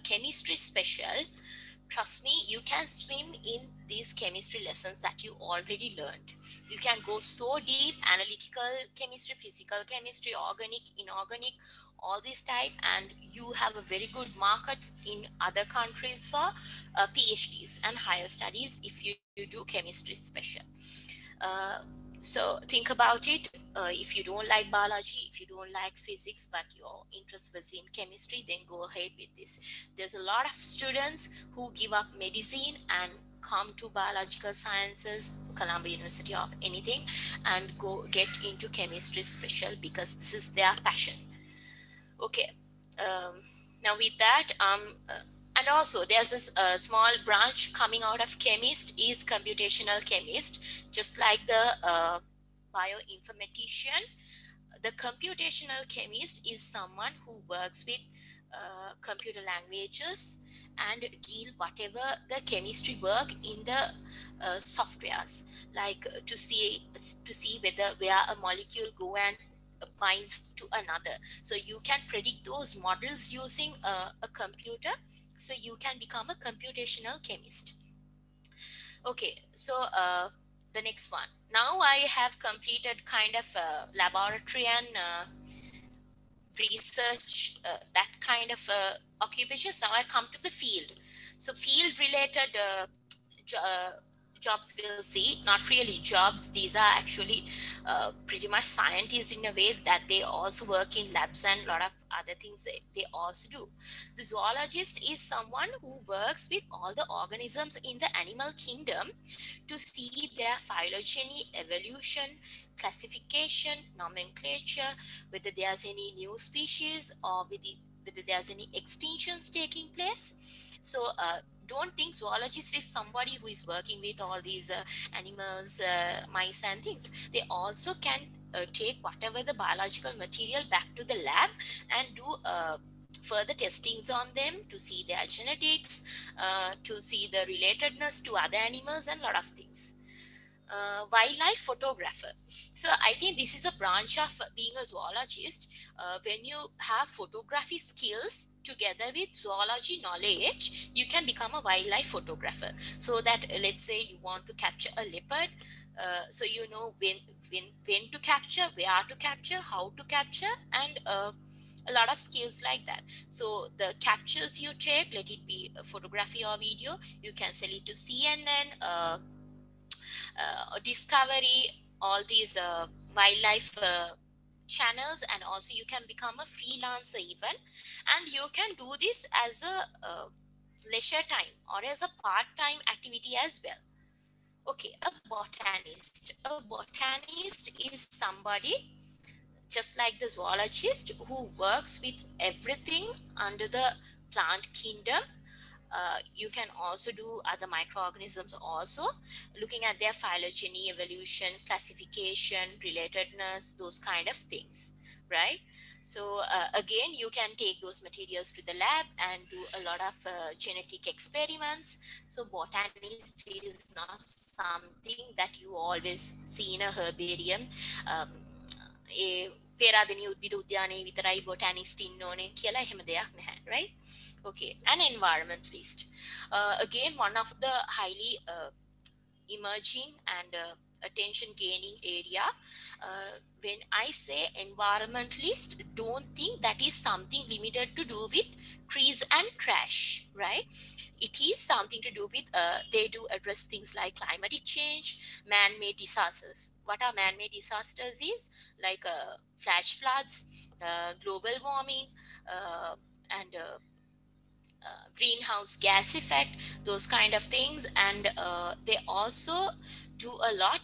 chemistry special, trust me, you can swim in these chemistry lessons that you already learned. You can go so deep, analytical chemistry, physical chemistry, organic, inorganic, all this type, and you have a very good market in other countries for PhDs and higher studies if you do chemistry special. So think about it. If you don't like biology, if you don't like physics, but your interest was in chemistry, then go ahead with this. There's a lot of students who give up medicine and come to biological sciences, Colombo University or anything, and go get into chemistry special because this is their passion. Okay, now with that, and also there's this small branch coming out of chemist is computational chemist. Just like the bioinformatician, the computational chemist is someone who works with computer languages and deal whatever the chemistry work in the softwares, like to see whether where a molecule go and binds to another. So you can predict those models using a computer. So you can become a computational chemist. Okay, so the next one. Now I have completed kind of a laboratory and research, that kind of occupations. Now I come to the field. So field related jobs we'll see, not really jobs. These are actually pretty much scientists in a way that they also work in labs and a lot of other things they also do. The zoologist is someone who works with all the organisms in the animal kingdom to see their phylogeny, evolution, classification, nomenclature, whether there's any new species or whether there's any extinctions taking place. So don't think zoologist is somebody who is working with all these animals, mice and things. They also can take whatever the biological material back to the lab and do further testings on them to see their genetics, to see the relatedness to other animals and a lot of things. Wildlife photographer. So I think this is a branch of being a zoologist. When you have photography skills together with zoology knowledge, you can become a wildlife photographer. So that, let's say you want to capture a leopard, so you know when to capture, where to capture, how to capture, and a lot of skills like that. So the captures you take, let it be a photography or video, you can sell it to CNN, Discovery, all these wildlife channels, and also you can become a freelancer even, and you can do this as a leisure time or as a part-time activity as well. Okay, a botanist. A botanist is somebody just like the zoologist who works with everything under the plant kingdom. You can also do other microorganisms also, looking at their phylogeny, evolution, classification, relatedness, those kind of things, right? So again, you can take those materials to the lab and do a lot of genetic experiments. So botanist is not something that you always see in a herbarium. Peradeniya Udbida Udyane vitarai botanist innone kiyala ehema deyak naha, right? Okay, an environmentalist. Again, one of the highly emerging and attention gaining area. When I say environmentalist, don't think that is something limited to do with trees and trash, right? It is something to do with, they do address things like climatic change, man-made disasters. What are man-made disasters is like flash floods, global warming, and greenhouse gas effect, those kind of things. And they also do a lot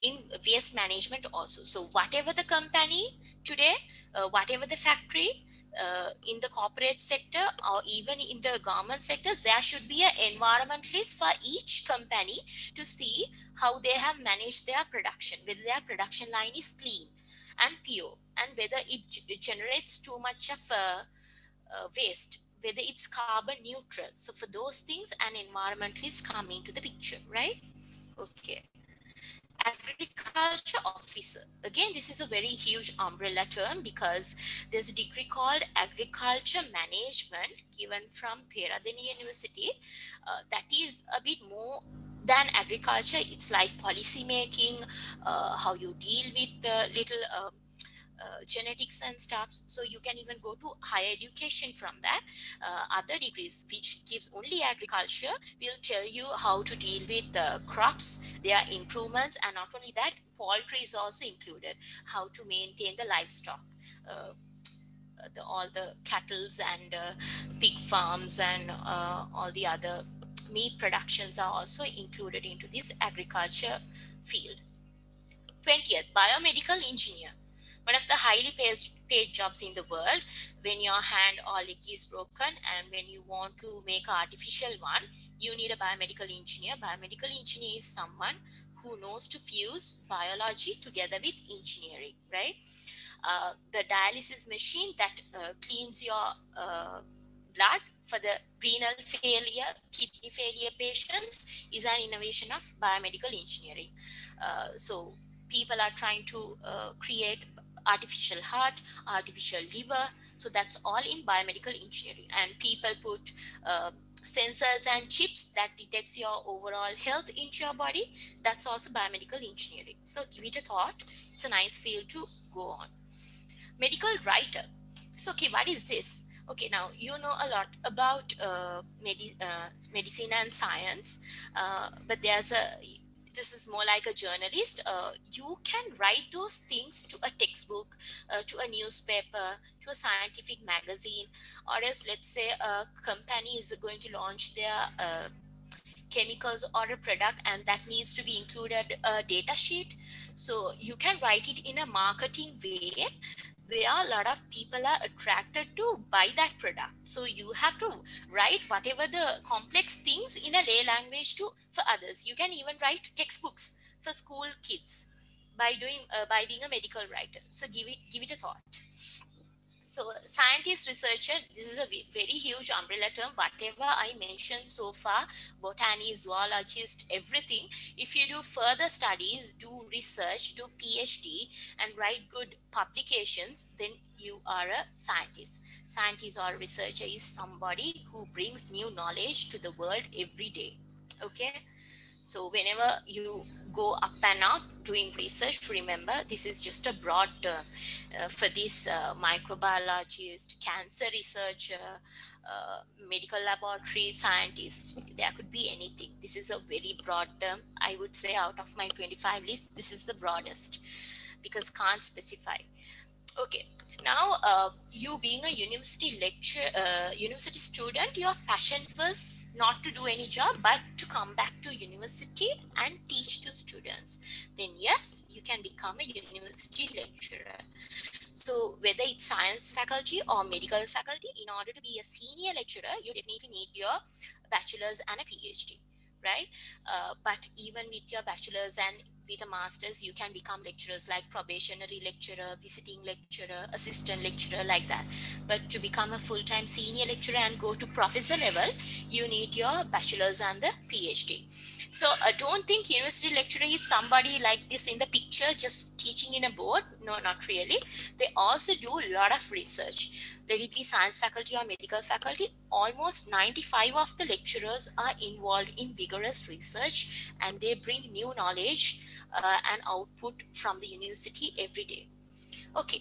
in waste management also. So whatever the company today, whatever the factory, in the corporate sector or even in the government sector, there should be an environmentalist for each company to see how they have managed their production, whether their production line is clean and pure, and whether it generates too much of waste, whether it's carbon neutral. So for those things, an environmentalist come into the picture, right? Okay. Agriculture officer. Again, this is a very huge umbrella term because there's a degree called agriculture management given from Peradeniya University. That is a bit more than agriculture. It's like policy making, how you deal with little genetics and stuff. So you can even go to higher education from that. Other degrees which gives only agriculture will tell you how to deal with the crops, their improvements, and not only that, poultry is also included, how to maintain the livestock, all the cattles and pig farms and all the other meat productions are also included into this agriculture field. 20th, biomedical engineer. One of the highly paid jobs in the world. When your hand or leg is broken and when you want to make an artificial one, you need a biomedical engineer. Biomedical engineer is someone who knows to fuse biology together with engineering, right? The dialysis machine that cleans your blood for the renal failure, kidney failure patients is an innovation of biomedical engineering. So people are trying to create artificial heart, artificial liver. So that's all in biomedical engineering. And people put sensors and chips that detects your overall health into your body. That's also biomedical engineering. So give it a thought. It's a nice field to go on. Medical writer. So okay, what is this? Okay, now you know a lot about medicine and science, but this is more like a journalist. You can write those things to a textbook, to a newspaper, to a scientific magazine, or else let's say a company is going to launch their chemicals or a product and that needs to be included a data sheet. So you can write it in a marketing way where a lot of people are attracted to buy that product. So you have to write whatever the complex things in a lay language to for others. You can even write textbooks for school kids by being a medical writer. So give it a thought. So scientist, researcher, this is a very huge umbrella term. Whatever I mentioned so far, botany, zoologist, everything. If you do further studies, do research, do PhD, and write good publications, then you are a scientist. Scientist or researcher is somebody who brings new knowledge to the world every day. Okay. So whenever you go up and up doing research, remember this is just a broad term for this microbiologist, cancer researcher, medical laboratory scientist. There could be anything. This is a very broad term. I would say out of my 25 list, this is the broadest because can't specify. Okay. Now, you being a university university student, your passion was not to do any job, but to come back to university and teach to students. Then yes, you can become a university lecturer. So whether it's science faculty or medical faculty, in order to be a senior lecturer, you definitely need your bachelor's and a PhD, right? But even with your bachelor's and be the masters, you can become lecturers, like probationary lecturer, visiting lecturer, assistant lecturer, like that. But to become a full-time senior lecturer and go to professor level, you need your bachelor's and the PhD. So I don't think university lecturer is somebody like this in the picture, just teaching in a board. No, not really. They also do a lot of research. Whether it be science faculty or medical faculty, almost 95% of the lecturers are involved in vigorous research, and they bring new knowledge and output from the university every day. Okay,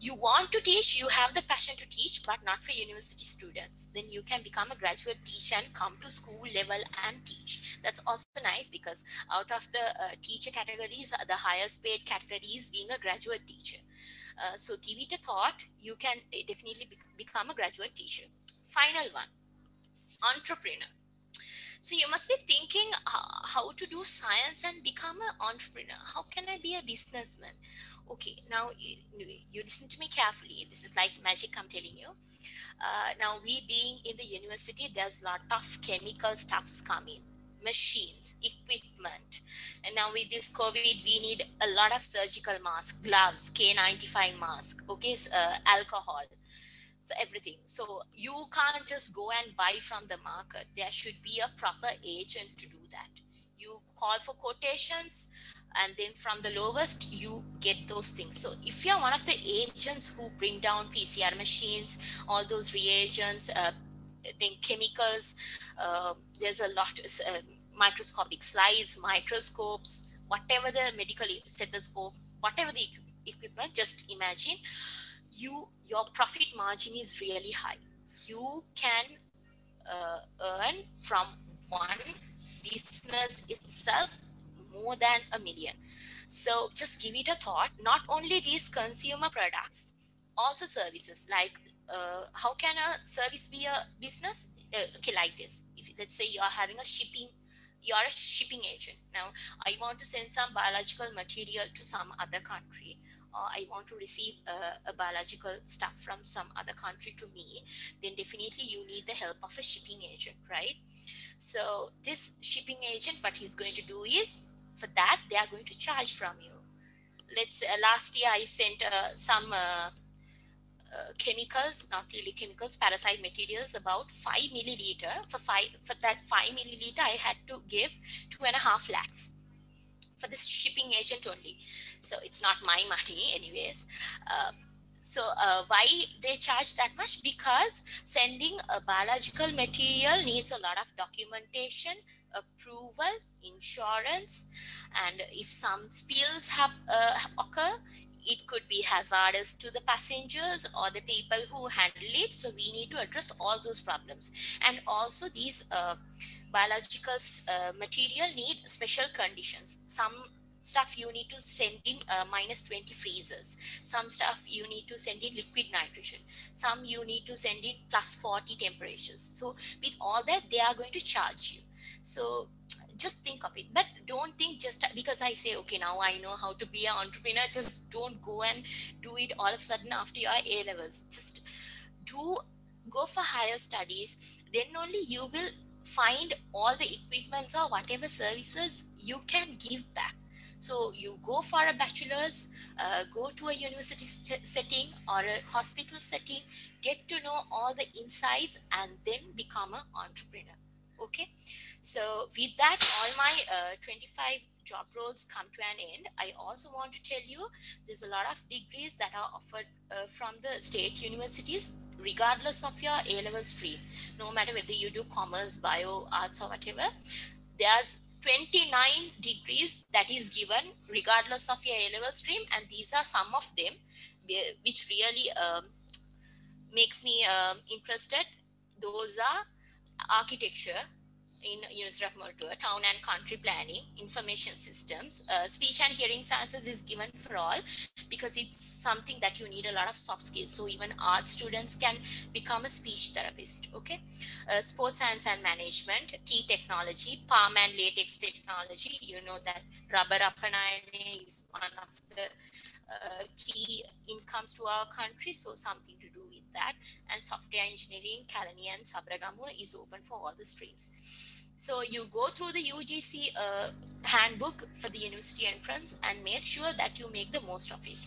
you want to teach, you have the passion to teach, but not for university students. Then you can become a graduate teacher and come to school level and teach. That's also nice, because out of the teacher categories, the highest paid category is being a graduate teacher. So give it a thought. You can definitely become a graduate teacher. Final one, entrepreneur. So you must be thinking how to do science and become an entrepreneur. How can I be a businessman? Okay, now you listen to me carefully. This is like magic, I'm telling you. Now we being in the university, there's a lot of chemical stuffs coming. Machines, equipment, and now with this COVID, we need a lot of surgical masks, gloves, K95 mask, okay, alcohol, so everything. So you can't just go and buy from the market. There should be a proper agent to do that. You call for quotations, and then from the lowest, you get those things. So if you're one of the agents who bring down PCR machines, all those reagents, then chemicals, there's a lot of microscopic slides, microscopes, whatever the medical stethoscope, whatever the equipment, just imagine your profit margin is really high. You can earn from one business itself more than $1 million. So just give it a thought. Not only these consumer products, also services like how can a service be a business? Okay, like this. If let's say you are having a shipping, you are a shipping agent. Now I want to send some biological material to some other country, or I want to receive a biological stuff from some other country to me. Then definitely you need the help of a shipping agent, right? So this shipping agent, what he's going to do is, for that they are going to charge from you. Let's say last year I sent some chemicals, not really chemicals, parasite materials, about 5 milliliter. For that 5 milliliter, I had to give 2.5 lakhs for this shipping agent only. So it's not my money anyways. Why they charge that much? Because sending a biological material needs a lot of documentation, approval, insurance, and if some spills have occur, it could be hazardous to the passengers or the people who handle it. So we need to address all those problems. And also these biological material need special conditions. Some stuff you need to send in -20 freezers. Some stuff you need to send in liquid nitrogen. Some you need to send in +40 temperatures. So with all that, they are going to charge you. So just think of it, but don't think just because I say, okay, now I know how to be an entrepreneur, just don't go and do it all of a sudden after your A levels. Just go for higher studies. Then only you will find all the equipments or whatever services you can give back. So you go for a bachelor's, go to a university setting or a hospital setting, get to know all the insights, and then become an entrepreneur. Okay, so with that, all my 25 job roles come to an end. I also want to tell you, there's a lot of degrees that are offered from the state universities, regardless of your A-level stream, no matter whether you do commerce, bio, arts, or whatever. There's 29 degrees that is given regardless of your A-level stream, and these are some of them, which really makes me interested. Those are architecture in University of Moratuwa, town and country planning, information systems, speech and hearing sciences is given for all, because it's something that you need a lot of soft skills. So even art students can become a speech therapist. Okay, sports science and management, tea technology, palm and latex technology. You know that rubber appanage is one of the key incomes to our country, so something to do with that, and software engineering, Kalani and Sabaragamuwa is open for all the streams. So you go through the UGC handbook for the university entrance and make sure that you make the most of it.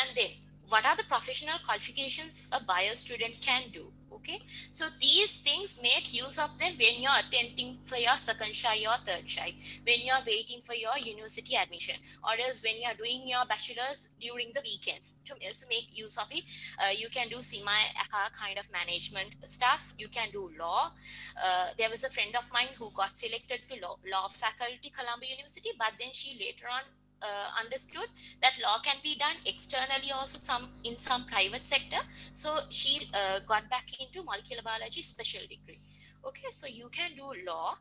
And then what are the professional qualifications a bio student can do? Okay, so these things, make use of them when you're attending for your second shy or third shy, when you're waiting for your university admission, or else when you're doing your bachelor's during the weekends. To make use of it, you can do CIMA, ACA kind of management stuff. You can do law. There was a friend of mine who got selected to law faculty, Colombo University, but then she later on understood that law can be done externally also, some in some private sector. So she got back into molecular biology special degree. Okay, so you can do law,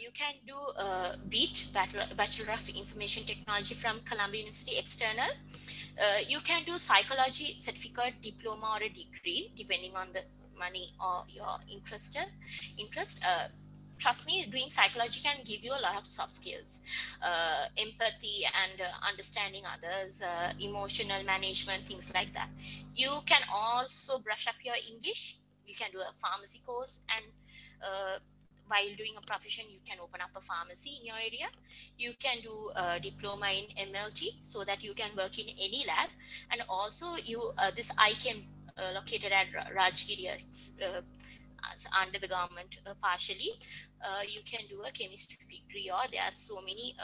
you can do BIT, Bachelor of Information Technology from Colombo University external. You can do psychology certificate, diploma or a degree, depending on the money or your interest. Trust me, doing psychology can give you a lot of soft skills, empathy and understanding others, emotional management, things like that. You can also brush up your English. You can do a pharmacy course, and while doing a profession, you can open up a pharmacy in your area. You can do a diploma in MLT so that you can work in any lab. And also you, this ICAM located at Rajgiri, under the government partially, you can do a chemistry degree, or there are so many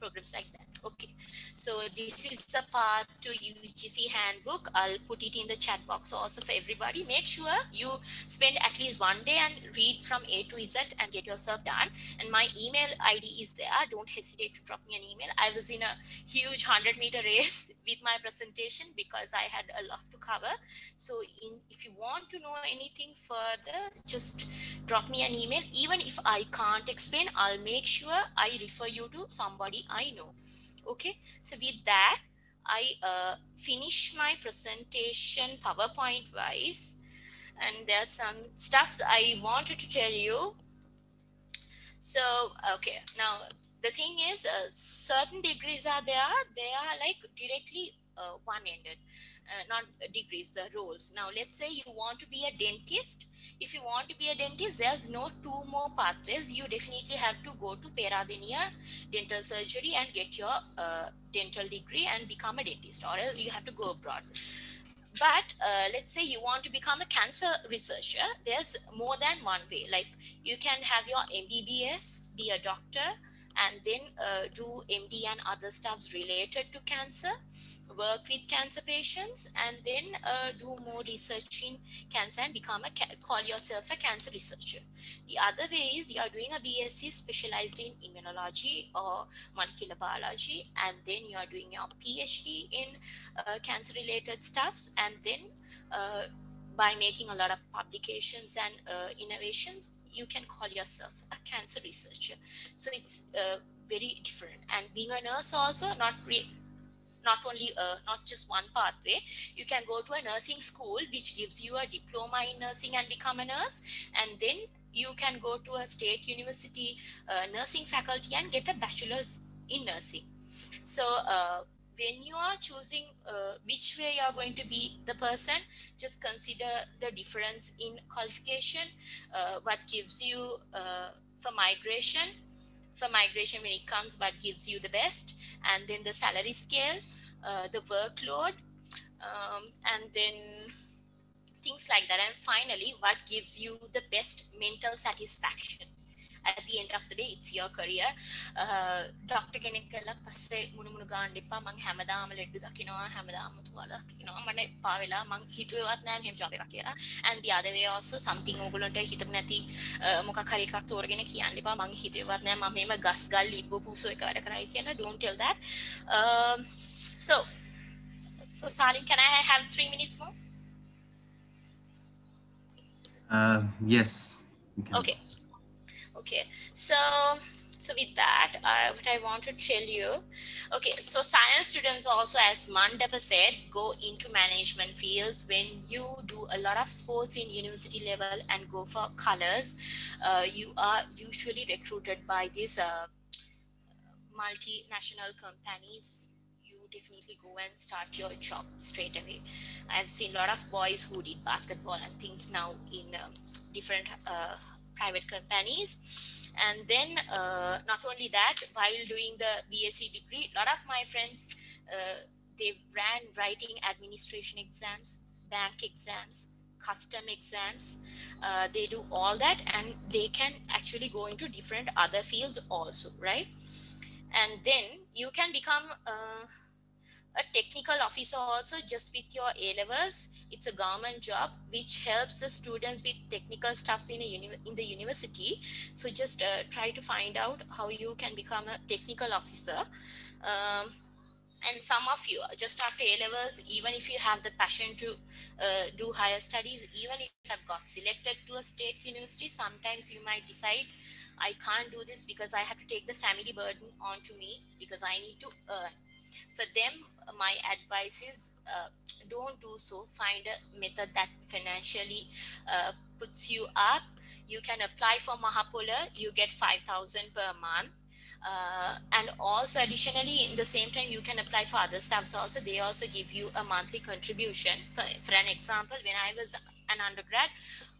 programs like that. Okay, so this is the part to UGC handbook. I'll put it in the chat box also for everybody. Make sure you spend at least one day and read from A to Z and get yourself done. And my email ID is there. Don't hesitate to drop me an email. I was in a huge 100-meter race with my presentation because I had a lot to cover. So if you want to know anything further, just drop me an email. Even if I can't explain, I'll make sure I refer you to somebody I know. Okay, so with that, I finish my presentation PowerPoint wise, and there's some stuff I wanted to tell you. So, okay, now the thing is, certain degrees are there, they are like directly one-ended, not degrees, the roles. Now, let's say you want to be a dentist. If you want to be a dentist, there's no two more pathways. You definitely have to go to Peradeniya dental surgery and get your dental degree and become a dentist, or else you have to go abroad. But let's say you want to become a cancer researcher, there's more than one way. Like you can have your MBBS, be a doctor, and then do MD and other stuffs related to cancer, work with cancer patients, and then do more research in cancer and become call yourself a cancer researcher. The other way is you're doing a BSc specialized in immunology or molecular biology, and then you're doing your PhD in cancer related stuffs, and then by making a lot of publications and innovations, you can call yourself a cancer researcher. So it's very different. And being a nurse also, not just one pathway. You can go to a nursing school, which gives you a diploma in nursing and become a nurse. And then you can go to a state university nursing faculty and get a bachelor's in nursing. So when you are choosing which way you're going to be the person, just consider the difference in qualification, what gives you for migration when it comes, what gives you the best, and then the salary scale, the workload, and then things like that. And finally, what gives you the best mental satisfaction. At the end of the day, it's your career. Doctor කෙනෙක් කරලා පස්සේ මුණුමුණු ගන්න එපා. මං හැමදාම ලෙඩු දකින්නවා, හැමදාම තුවාලක් දකින්නවා. මම එපා වෙලා මං හිතුවේවත් නෑ මෙහෙම ජොබ් එකක් කියලා. And the other way also, something ඕගොල්ලන්ට හිතපු නැති මොකක් හරි එකක් තෝරගෙන කියන්න එපා. මං හිතුවේවත් නෑ මම මෙහෙම ගස් ගල් ඉබ්බ පුසු එක වැඩ කරයි කියලා. Don't tell that. So Salim, can I have 3 minutes more? Yes. Okay. Okay, so with that, what I want to tell you, okay, so science students also, as Mandapa said, go into management fields. When you do a lot of sports in university level and go for colors, you are usually recruited by these multinational companies. definitely go and start your job straight away. I've seen a lot of boys who did basketball and things now in different private companies. And then not only that, while doing the BSc degree, a lot of my friends, they ran writing administration exams, bank exams, custom exams. They do all that, and they can actually go into different other fields also, right? And then you can become a technical officer also just with your A-levels. It's a government job which helps the students with technical stuffs in the university. So just try to find out how you can become a technical officer. And some of you, just after A-levels, even if you have the passion to do higher studies, even if you have got selected to a state university, sometimes you might decide, I can't do this because I have to take the family burden onto me because I need to earn. For them, my advice is don't do so. Find a method that financially puts you up. You can apply for Mahapola. You get 5,000 per month. And also additionally, in the same time, you can apply for other stuffs also. They also give you a monthly contribution. For an example, when I was an undergrad,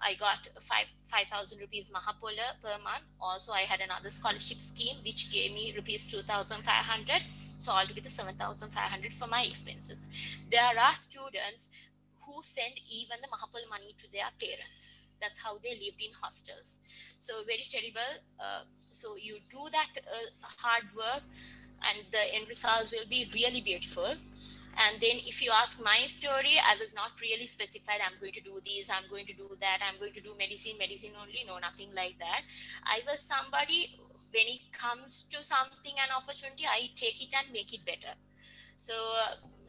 I got 5,000 rupees Mahapola per month. Also, I had another scholarship scheme which gave me rupees 2,500. So altogether 7,500 for my expenses. There are students who send even the Mahapola money to their parents. That's how they lived in hostels. So very terrible. So you do that hard work and the end results will be really beautiful. And then if you ask my story, I was not really specified. I'm going to do this, I'm going to do that, I'm going to do medicine only. No, nothing like that. I was somebody, when it comes to something, an opportunity, I take it and make it better. So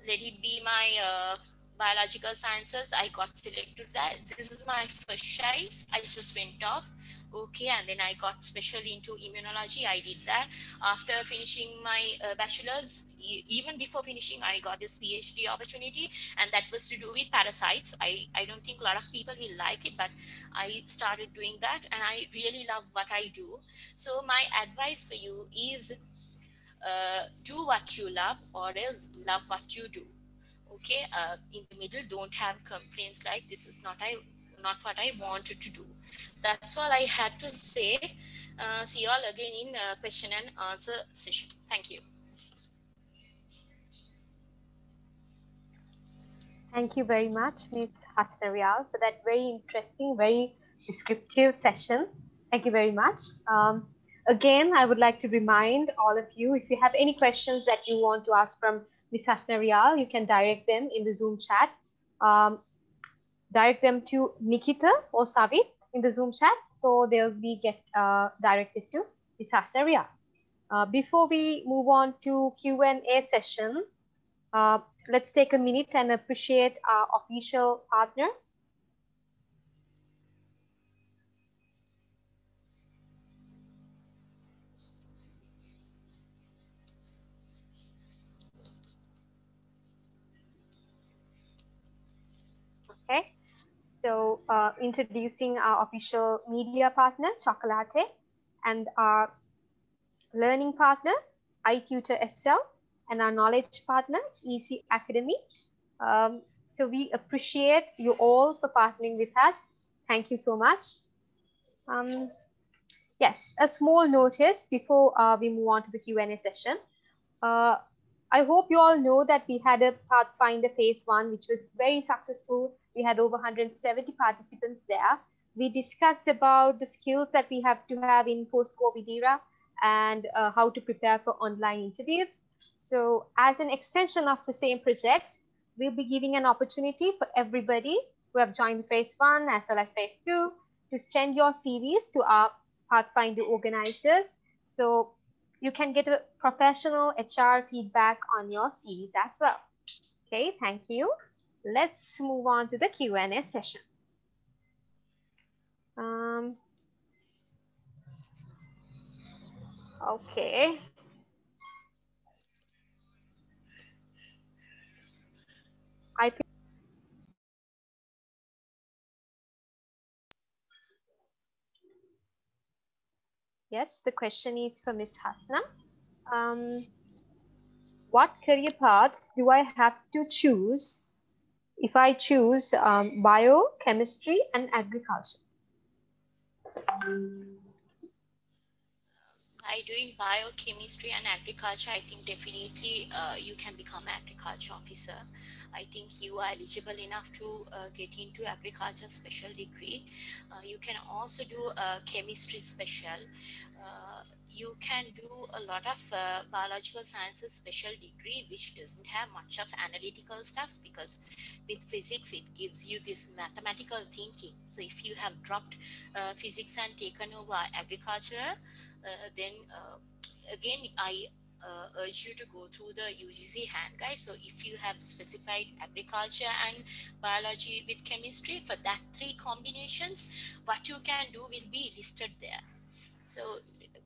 let it be my biological sciences. I got selected that. This is my first shy. I just went off. Okay, and then I got specially into immunology. I did that. After finishing my bachelor's, even before finishing, I got this PhD opportunity, and that was to do with parasites. I don't think a lot of people will like it, but I started doing that, and I really love what I do. So my advice for you is do what you love, or else love what you do. Okay, in the middle, don't have complaints like this is not what I wanted to do. That's all I had to say. See you all again in question and answer session. Thank you. Thank you very much, Ms. Hasna Riyal, for that very interesting, very descriptive session. Thank you very much. Again, I would like to remind all of you, if you have any questions that you want to ask from Ms. Hasna Riyal, you can direct them in the Zoom chat. Direct them to Nikita or Savit in the Zoom chat, so they'll be directed to Ms. Hasna Riyal. Before we move on to Q&A session, let's take a minute and appreciate our official partners. Okay, so introducing our official media partner, Chocolate, and our learning partner, iTutor SL, and our knowledge partner, EC Academy. So we appreciate you all for partnering with us. Thank you so much. Yes, a small notice before we move on to the Q&A session. I hope you all know that we had a Pathfinder Phase 1, which was very successful. We had over 170 participants there. We discussed about the skills that we have to have in post-COVID era and how to prepare for online interviews. So as an extension of the same project, we'll be giving an opportunity for everybody who have joined Phase 1 as well as Phase 2 to send your CVs to our Pathfinder organizers. So you can get a professional HR feedback on your CVs as well. Okay, thank you. Let's move on to the Q&A session. Okay. I think yes, the question is for Ms. Hasna. what career path do I have to choose if I choose bio, chemistry, and agriculture? By doing bio, chemistry, and agriculture, I think definitely you can become an agriculture officer. I think you are eligible enough to get into agriculture special degree. You can also do chemistry special. You can do a lot of biological sciences special degree, which doesn't have much of analytical stuff, because with physics, it gives you this mathematical thinking. So if you have dropped physics and taken over agriculture, then again, I urge you to go through the UGC hand guide. So if you have specified agriculture and biology with chemistry, for that three combinations, what you can do will be listed there. So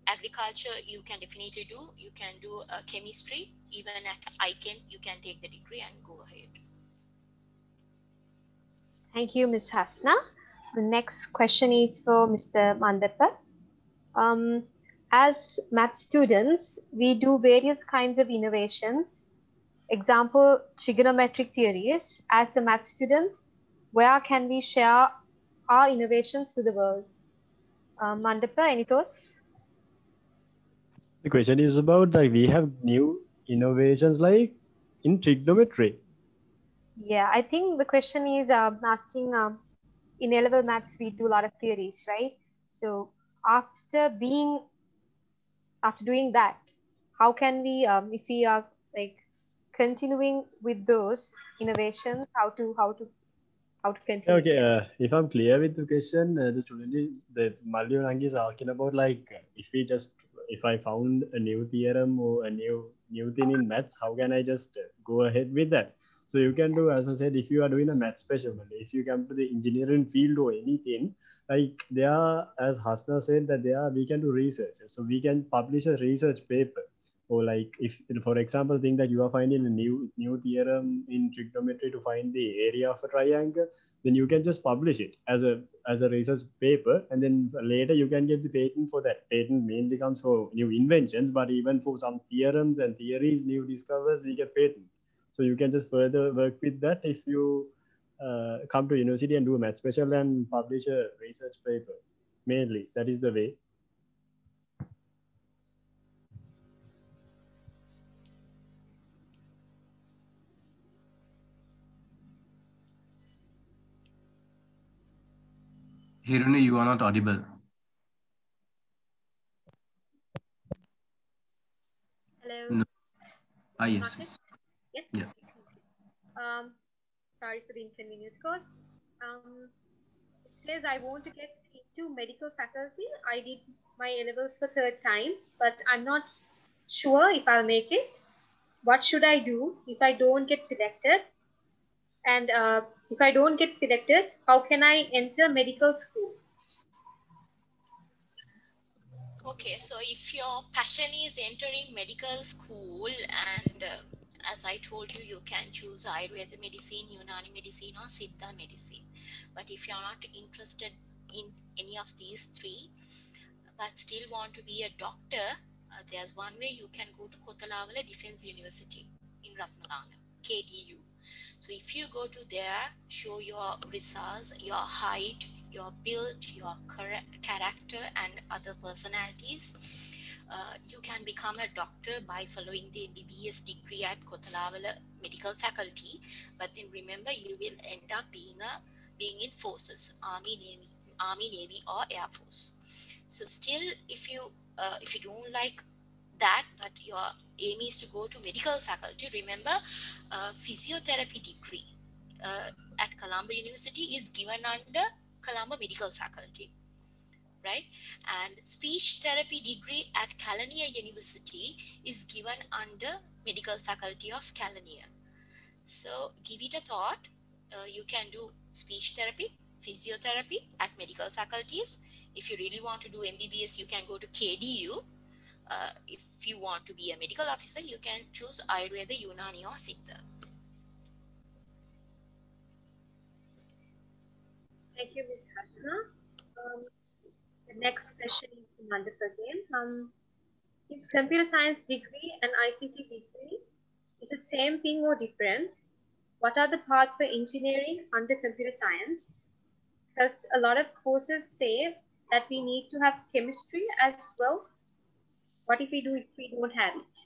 agriculture you can definitely do. You can do chemistry. Even at ICAM, you can take the degree and go ahead. Thank you, Ms. Hasna. The next question is for Mr. Mandapa. As math students, we do various kinds of innovations. Example, trigonometric theories. As a math student, where can we share our innovations to the world? Mandapa, any thoughts? The question is about like we have new innovations like in trigonometry. Yeah, I think the question is asking in A-level maths we do a lot of theories, right? So after doing that, how can we if we are like continuing with those innovations, how to continue? Okay, if I'm clear with the question, the student is the Mali or Angi is asking about like if I found a new theorem or a new thing in maths, how can I just go ahead with that? So you can do, as I said, if you are doing a math special, if you come to the engineering field or anything, like there are, as Hasna said, that there are, we can do research. So we can publish a research paper, or like if, for example, think that you are finding a new theorem in trigonometry to find the area of a triangle, then you can just publish it as a research paper, and then later you can get the patent for that. Patent mainly comes for new inventions, but even for some theorems and theories, new discoveries, we get patent. So you can just further work with that if you come to university and do a math special and publish a research paper. Mainly, that is the way. Hiruni, you are not audible. Hello. No. Ah, yes. Yes. Yeah. Sorry for the inconvenience cause. It says I want to get into medical faculty. I did my A-levels for third time, but I'm not sure if I'll make it. What should I do if I don't get selected? And if I don't get selected, how can I enter medical school? Okay, so if your passion is entering medical school, and as I told you, you can choose Ayurveda medicine, Unani medicine, or Siddha medicine. But if you're not interested in any of these three, but still want to be a doctor, there's one way. You can go to Kotelawala Defence University in Ratnalana, KDU. So if you go to there, show your results, your height, your build, your character, and other personalities, you can become a doctor by following the MBBS degree at Kotelawala Medical Faculty. But then remember, you will end up being in forces, Army, Navy, or Air Force. So still, if you don't like that, but your aim is to go to medical faculty, remember physiotherapy degree at Colombo University is given under Colombo Medical Faculty, right? And speech therapy degree at Kalaniya University is given under Medical Faculty of Kalaniya. So give it a thought. You can do speech therapy, physiotherapy at medical faculties. If you really want to do MBBS, you can go to KDU. If you want to be a medical officer, you can choose Ayurveda, Unani, or Siddha. Thank you, Ms. Hasna. The next question is to Mandapa again. Is computer science degree and ICT degree Is the same thing or different? What are the paths for engineering under computer science? Because a lot of courses say that we need to have chemistry as well. What if we don't have it?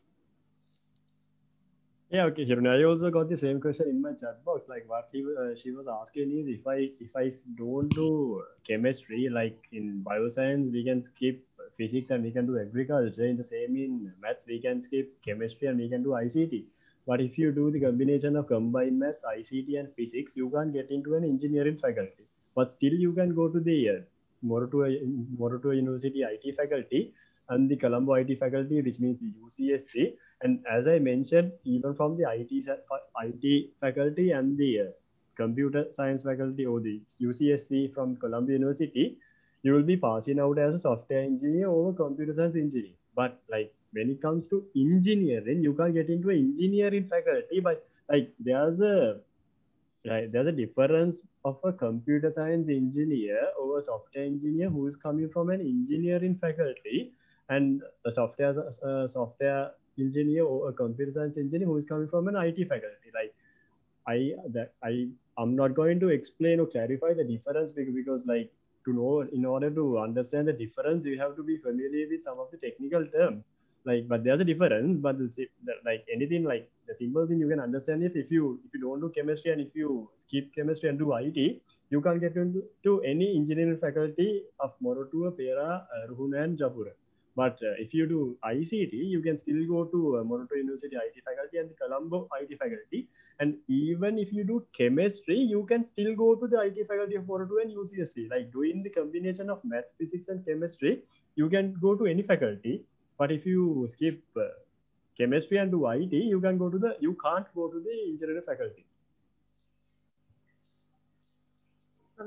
Yeah, okay, Hiruni, I also got the same question in my chat box. Like what she was asking is if I don't do chemistry, like in bioscience, we can skip physics and we can do agriculture. In the same in maths, we can skip chemistry and we can do ICT. But if you do the combination of combined maths, ICT and physics, you can't get into an engineering faculty. But still you can go to the Moratuwa University IT faculty and the Colombo IT faculty, which means the UCSC. And as I mentioned, even from the IT faculty and the computer science faculty or the UCSC from Colombo University, you will be passing out as a software engineer or computer science engineer. But like when it comes to engineering, you can't get into engineering faculty, but like there's a difference of a computer science engineer or a software engineer who is coming from an engineering faculty, and a software engineer or a computer science engineer who is coming from an IT faculty. Like I'm not going to explain or clarify the difference because like to know, in order to understand the difference, you have to be familiar with some of the technical terms. Like, but there's a difference, but like anything, like the simple thing you can understand is if you don't do chemistry and if you skip chemistry and do IT, you can't get into any engineering faculty of Moratuwa, Pera, Ruhuna and Japura. But if you do ICT, you can still go to Moratuwa University IT faculty and the Colombo IT faculty. And even if you do chemistry, you can still go to the IT faculty of Moratuwa and UCSC. Like doing the combination of maths, physics and chemistry, you can go to any faculty. But if you skip chemistry and do IT, you can't go to the engineering faculty.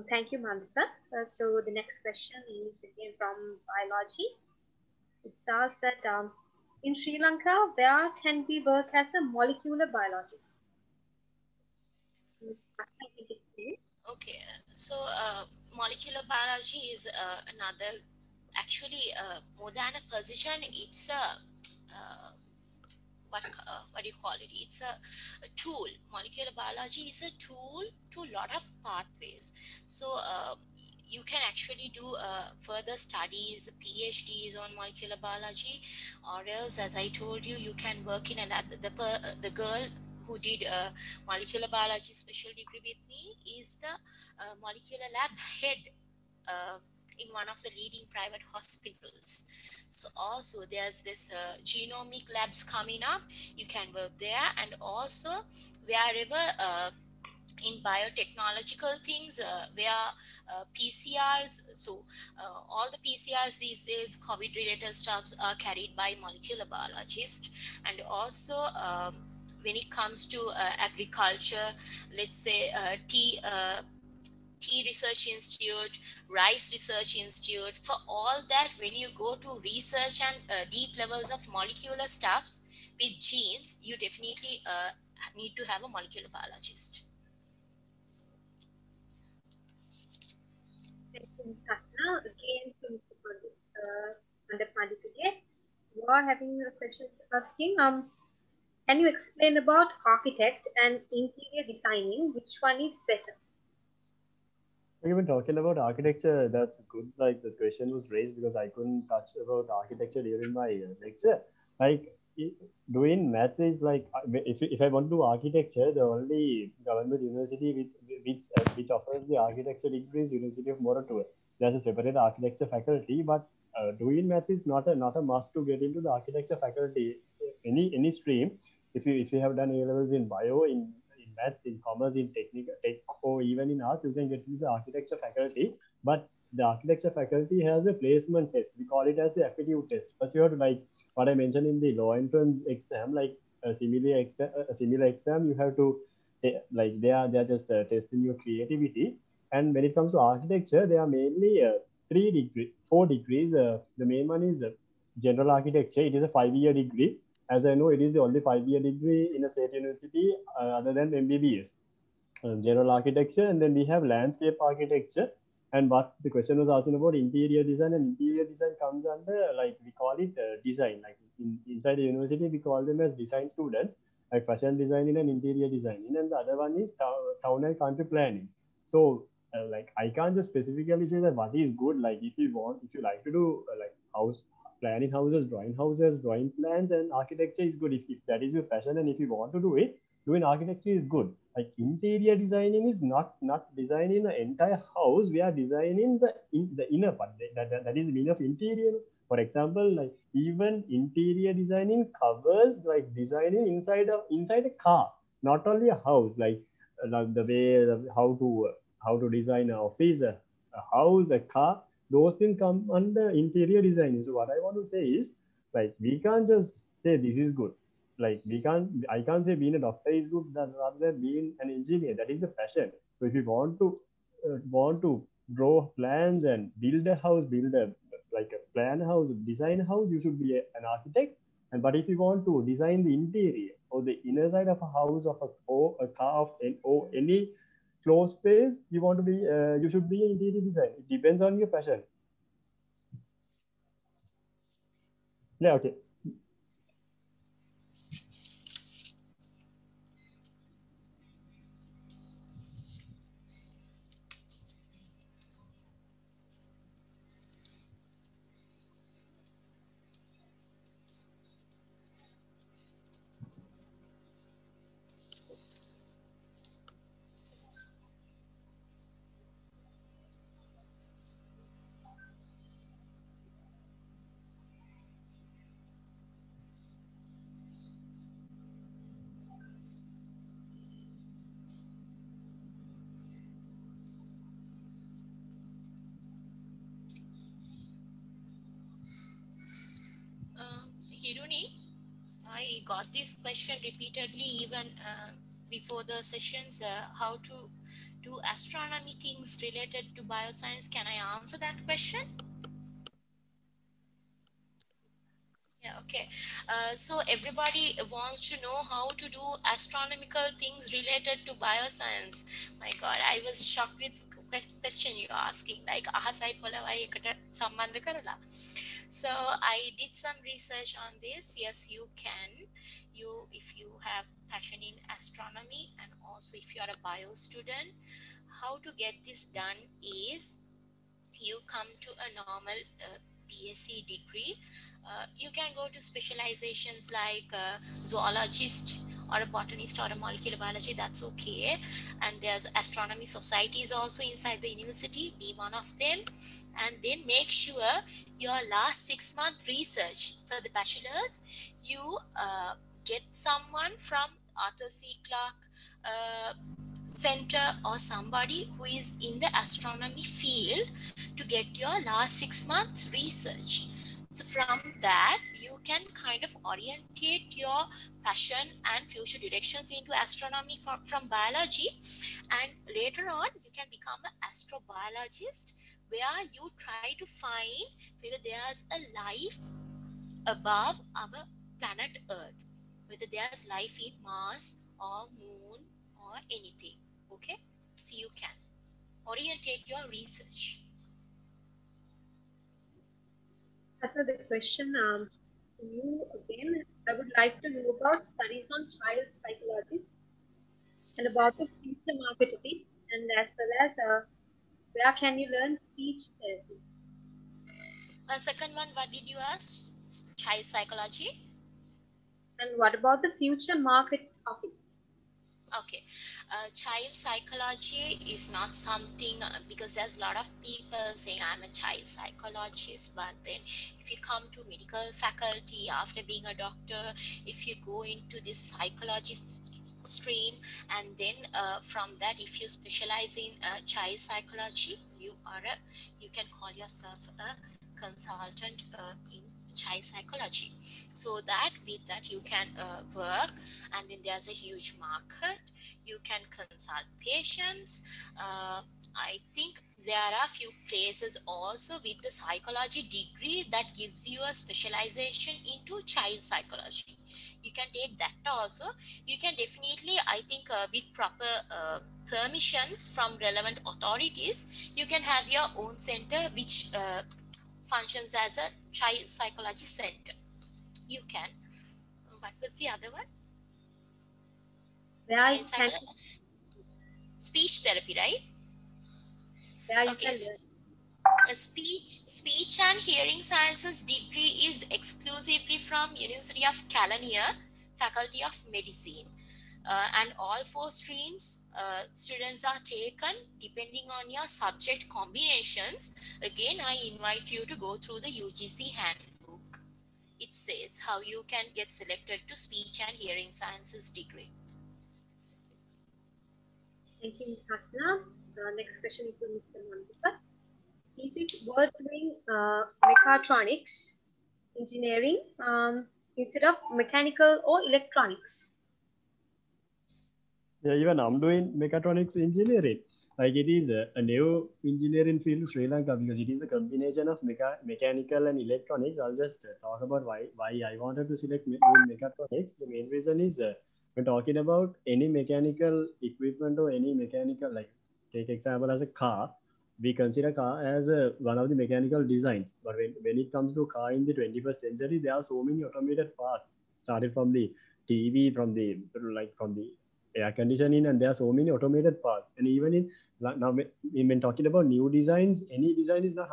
Thank you, Mandapa. So the next question is again from biology. It says that in Sri Lanka, where can we work as a molecular biologist? Okay, so molecular biology is another, actually more than a position, it's a, what do you call it? It's a tool. Molecular biology is a tool to a lot of pathways. So you can actually do further studies, PhDs on molecular biology, or else, as I told you, you can work in a lab. The girl who did a molecular biology special degree with me is the molecular lab head in one of the leading private hospitals. So also there's this genomic labs coming up. You can work there, and also wherever in biotechnological things, where PCRs, so all the PCRs these days, COVID related stuffs are carried by molecular biologists. And also when it comes to agriculture, let's say Tea Research Institute, Rice Research Institute, for all that, when you go to research and deep levels of molecular stuffs with genes, you definitely need to have a molecular biologist. Again, you are having a question asking, can you explain about architect and interior designing, which one is better? We've been talking about architecture. That's good. Like the question was raised because I couldn't touch about architecture during my lecture. Like doing maths is like, if I want to do architecture, the only government university which offers the architecture degree is University of Moratuwa. There's a separate architecture faculty, but doing maths is not a must to get into the architecture faculty. Any stream, if you have done A levels in bio, in maths, in commerce, in tech, or even in arts, you can get into the architecture faculty. But the architecture faculty has a placement test. We call it as the aptitude test. First, you have to, like what I mentioned in the law entrance exam, like a similar exam, you have to, like they are just testing your creativity. And when it comes to architecture, there are mainly 4 degrees. The main one is general architecture. It is a 5-year degree. As I know, it is the only 5-year degree in a state university other than MBBS. General architecture, and then we have landscape architecture. And what the question was asking about interior design, and interior design comes under, like we call it design. Like inside the university, we call them as design students. like fashion designing and interior designing, and the other one is town and country planning. So like I can't just specifically say that what is good. Like if you like to do like house planning, houses, drawing plans, and architecture is good. If that is your passion and if you want to do it, doing architecture is good. Like interior designing is not designing the entire house. We are designing the inner part. That is the meaning of interior. For example, like even interior designing covers like designing inside a car, not only a house. Like the way how to design an office, a house, a car. Those things come under interior design. So what I want to say is, like we can't just say this is good. Like I can't say being a doctor is good rather than being an engineer. That is the fashion. So if you want to draw plans and build a house, plan house, design house, you should be an architect. But if you want to design the interior or the inner side of a house or a car or any closed space, you should be an interior designer. It depends on your passion. Yeah, okay. Hiruni, I got this question repeatedly even before the sessions, how to do astronomy things related to bioscience. Can I answer that question? Yeah, okay. So everybody wants to know how to do astronomical things related to bioscience. My God, I was shocked with question you asking, like so I did some research on this. Yes, you can, if you have passion in astronomy, and also if you are a bio student, how to get this done is you come to a normal BSc degree. You can go to specializations like zoologist or a botanist or a molecular biology, that's okay. And there's astronomy societies also inside the university, be one of them. And then make sure your last 6 month research for the bachelor's, you get someone from Arthur C. Clarke Center or somebody who is in the astronomy field to get your last 6 months research. So from that, you can kind of orientate your passion and future directions into astronomy from biology. And later on, you can become an astrobiologist, where you try to find whether there's a life above our planet Earth, whether there's life in Mars or Moon or anything. Okay, so you can orientate your research. After the question to you again, I would like to know about studies on child psychology and about the future market of it, and as well as where can you learn speech therapy. Second one, what did you ask? Child psychology. And what about the future market of it? Okay, child psychology is not something, because there's a lot of people saying I'm a child psychologist, but then if you come to medical faculty after being a doctor, if you go into this psychologist stream, and then from that, if you specialize in child psychology, you can call yourself a consultant in child psychology. So that with that you can work, and then there's a huge market. You can consult patients. I think there are few places also with the psychology degree that gives you a specialization into child psychology. You can take that also. You can definitely, I think with proper permissions from relevant authorities, you can have your own center which functions as a child psychology center. You can. What was the other one? where you can speech therapy, right? Yeah, okay. Speech and Hearing Sciences degree is exclusively from University of Kalania, Faculty of Medicine. And all four streams students are taken depending on your subject combinations. Again, I invite you to go through the UGC handbook. It says how you can get selected to Speech and Hearing Sciences degree. Thank you, Ms. Hasna. The next question is to Mr. Mandapa. Is it worth doing mechatronics engineering instead of mechanical or electronics? Yeah, even I'm doing mechatronics engineering. Like it is a new engineering field in Sri Lanka because it is a combination of mechanical and electronics. I'll just talk about why I wanted to select mechatronics. The main reason is we're talking about any mechanical equipment or any mechanical, like take example as a car. We consider car as one of the mechanical designs. But when it comes to car in the 21st century, there are so many automated parts, started from the TV, from the air conditioning, and there are so many automated parts. And even in now, when talking about new designs, any design is not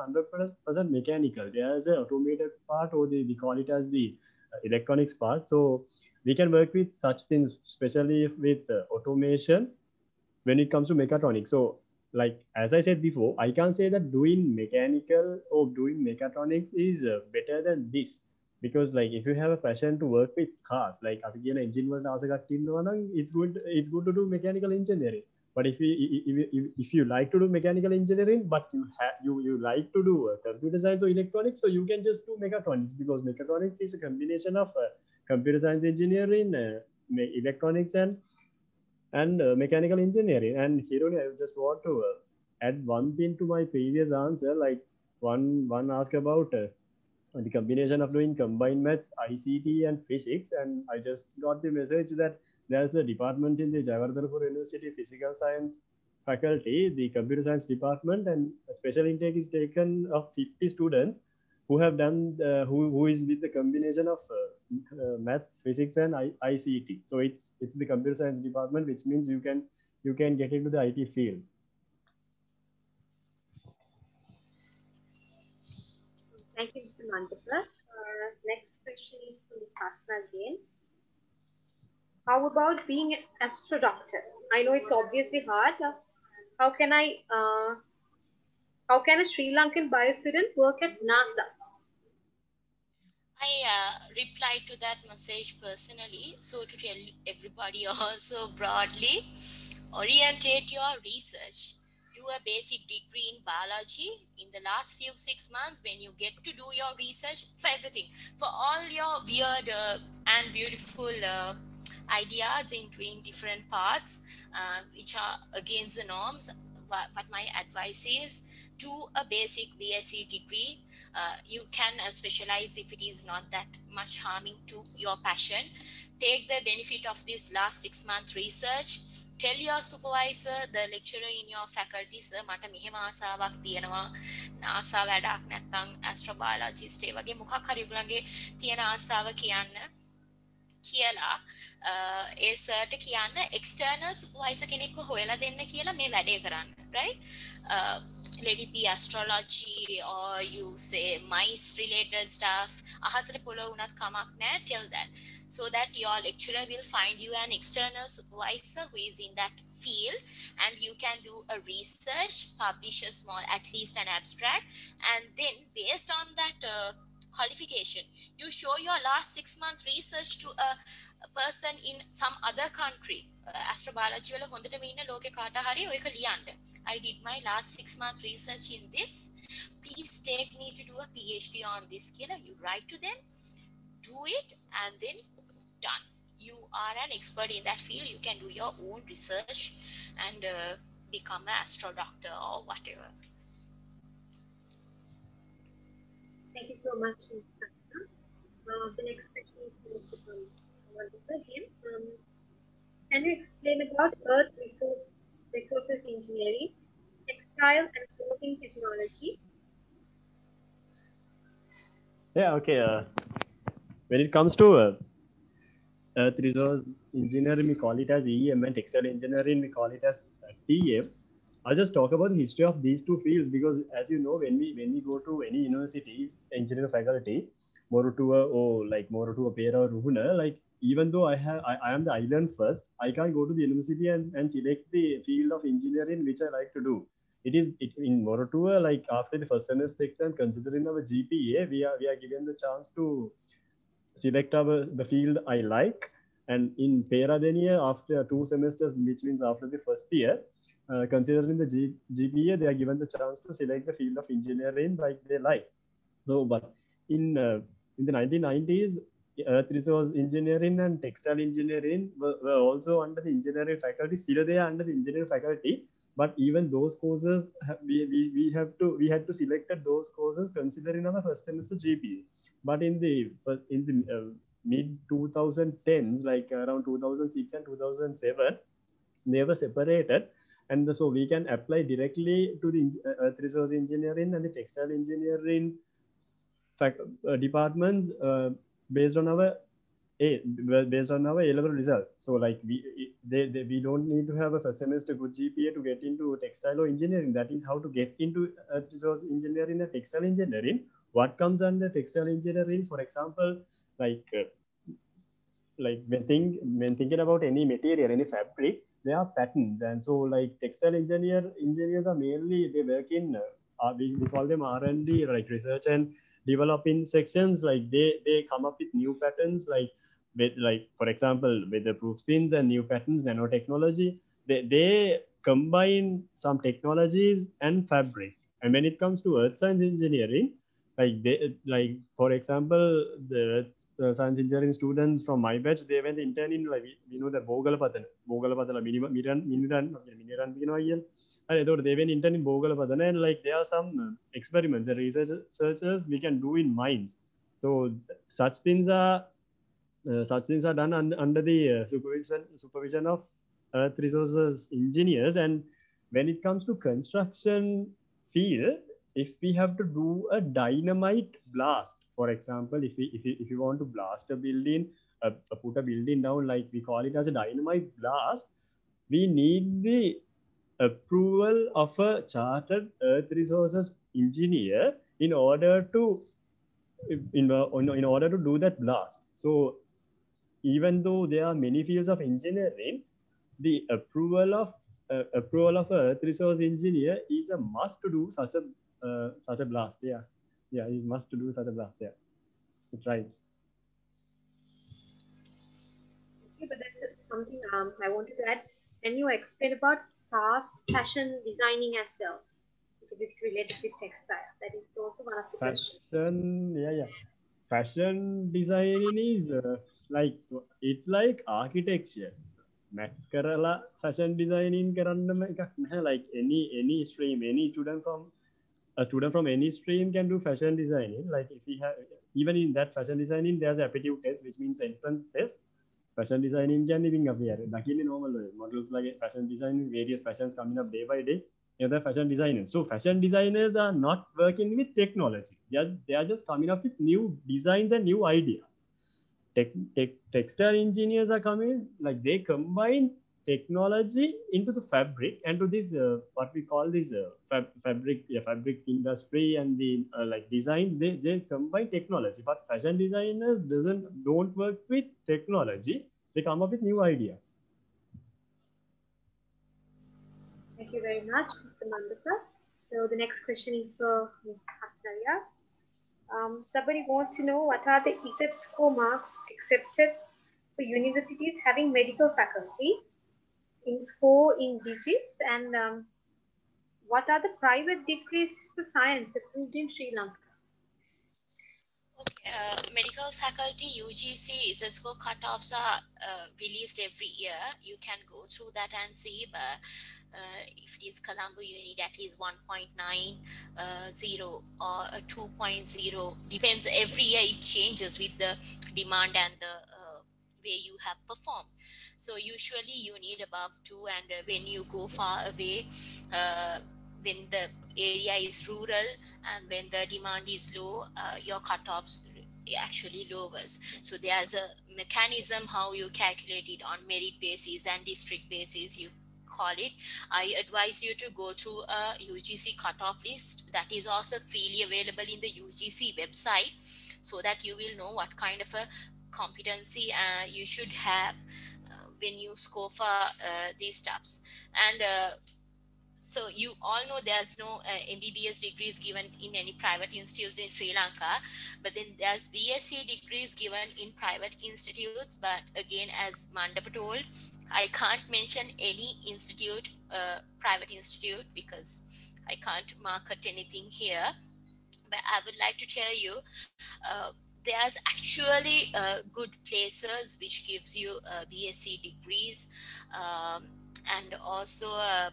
100% mechanical. There is an automated part, or we call it as the electronics part. So we can work with such things, especially with automation when it comes to mechatronics. So like, as I said before, I can't say that doing mechanical or doing mechatronics is better than this. Because like, if you have a passion to work with cars, like engine world, it's good to do mechanical engineering. But if you like to do mechanical engineering, but you like to do computer science or electronics, so you can just do mechatronics, because mechatronics is a combination of computer science engineering, electronics, and mechanical engineering. And Hiruni, I just want to add one thing to my previous answer. Like one asked about the combination of doing combined maths, ICT, and physics. And I just got the message that there's a department in the Jayewardenepura University Physical Science Faculty, the Computer Science Department, and a special intake is taken of 50 students who have done, who is with the combination of maths, physics, and ICT. So it's the Computer Science Department, which means you can get into the IT field. Thank you, Mr. Mandapa. Next question is from Ms. Hasna again. How about being an astro doctor? I know it's obviously hard. How can a Sri Lankan bio student work at NASA? I replied to that message personally. So to tell everybody also broadly, orientate your research. Do a basic degree in biology in the last few 6 months when you get to do your research for everything. For all your weird and beautiful ideas in different parts, which are against the norms, what my advice is, do a basic BSc degree. You can specialize if it is not that much harming to your passion. Take the benefit of this last 6 month research. Tell your supervisor, the lecturer in your faculty, sir, mata mehema asawak tiyenawa, NASA wadak naththam astrobiologist e wage mokak hari ugalange tiyena asawa kiyanna kiyala e sir ta kiyanna external supervisor kenekku hoyala denna kiyala me wade karanna, right? Let it be astrology or you say mice related stuff, tell that, so that your lecturer will find you an external supervisor who is in that field, and you can do a research, publish a small, at least an abstract, and then based on that qualification, you show your last 6 month research to a person in some other country. Astrobiology wala hondata me inna loke kaata hari oyaka liyanna, I did my last 6 month research in this, please take me to do a PhD on this killer. You write to them, do it, and then done. You are an expert in that field. You can do your own research and become an astro doctor or whatever. Thank you so much. The next question is from can you explain about earth resources engineering, textile and clothing technology? Yeah, okay. When it comes to 3 years engineering, we call it as EM, and textile engineering, we call it as TM. I'll just talk about the history of these two fields, because as you know, when we go to any university, engineering faculty, Moratuwa or like Moratuwa Pereira or Ruhuna, like even though I am the island first, I can't go to the university and select the field of engineering which I like to do. It in Moratuwa, like after the first semester exam, considering our GPA, we are given the chance to select the field I like. And in Peradeniya, after 2 semesters, which means after the first year, considering the GPA, they are given the chance to select the field of engineering like they like. So, but in the 1990s, earth resource engineering and textile engineering were also under the engineering faculty. Still, they are under the engineering faculty. But even those courses, we had to select those courses considering our first semester GPA. But in the mid 2010s, like around 2006 and 2007, they were separated, and so we can apply directly to the earth resource engineering and the textile engineering departments based on our A-level result. So like we don't need to have a first semester good GPA to get into textile or engineering. That is how to get into earth resource engineering and textile engineering. What comes under textile engineering, for example, like when thinking about any material, any fabric, there are patterns. And so like textile engineers are mainly, they work in, we call them R&D, like research and developing sections. Like they come up with new patterns, like for example, weatherproof skins and new patterns, nanotechnology. They combine some technologies and fabric. And when it comes to earth science engineering, like for example, the science engineering students from my batch, they went intern in, like we know the Bogalapatana Miniran. They went intern in Bogalapatana, and like there are some experiments and researchers we can do in mines. So such things are done under the supervision of earth resources engineers. And when it comes to construction field, if we have to do a dynamite blast, for example, if you want to blast a building, put a building down, like we call it as a dynamite blast, we need the approval of a chartered earth resources engineer in order to do that blast. So even though there are many fields of engineering, the approval of an earth resource engineer is a must to do such a blast. Yeah, it must to do such a blast. Yeah, that's right. Okay, but that's something I wanted to add. Can you explain about fast fashion designing as well, because it's related with textile? That is also one of the fashion questions. Yeah. Fashion designing is like architecture. Max Kerala fashion designing like any stream, any student from. A student from any stream can do fashion designing. Like if we have, even in that fashion designing, there's aptitude test, which means entrance test. Fashion designing can even appear. Luckily, normal models like fashion designing, various fashions coming up day by day. Other fashion designers. So fashion designers are not working with technology. They are just coming up with new designs and new ideas. Textile engineers are coming, like they combine technology into the fabric and to this what we call this fabric industry and the like designs. They combine technology, but fashion designers don't work with technology. They come up with new ideas. Thank you very much, Mr. Mandapa. So the next question is for Ms. Hasna Riyal. Somebody wants to know what are the ESET score marks accepted for universities having medical faculty in score in digits, and what are the private degrees for science approved in Sri Lanka? Okay, medical faculty UGC is a score cutoffs are released every year. You can go through that and see, but if it is Colombo, you need at least 1.90 or 2.0. Depends, every year it changes with the demand and the way you have performed. So usually you need above 2, and when you go far away, when the area is rural and when the demand is low, your cutoffs actually lowers. So there's a mechanism, how you calculate it on merit basis and district basis, you call it, I advise you to go through a UGC cutoff list that is also freely available in the UGC website, so that you will know what kind of a competency you should have when you score for these stuffs. And so you all know there's no MBBS degrees given in any private institutes in Sri Lanka, but then there's BSc degrees given in private institutes. But again, as Mandapa told, I can't mention any institute, private institute, because I can't market anything here. But I would like to tell you, there's actually good places which gives you BSc degrees, and also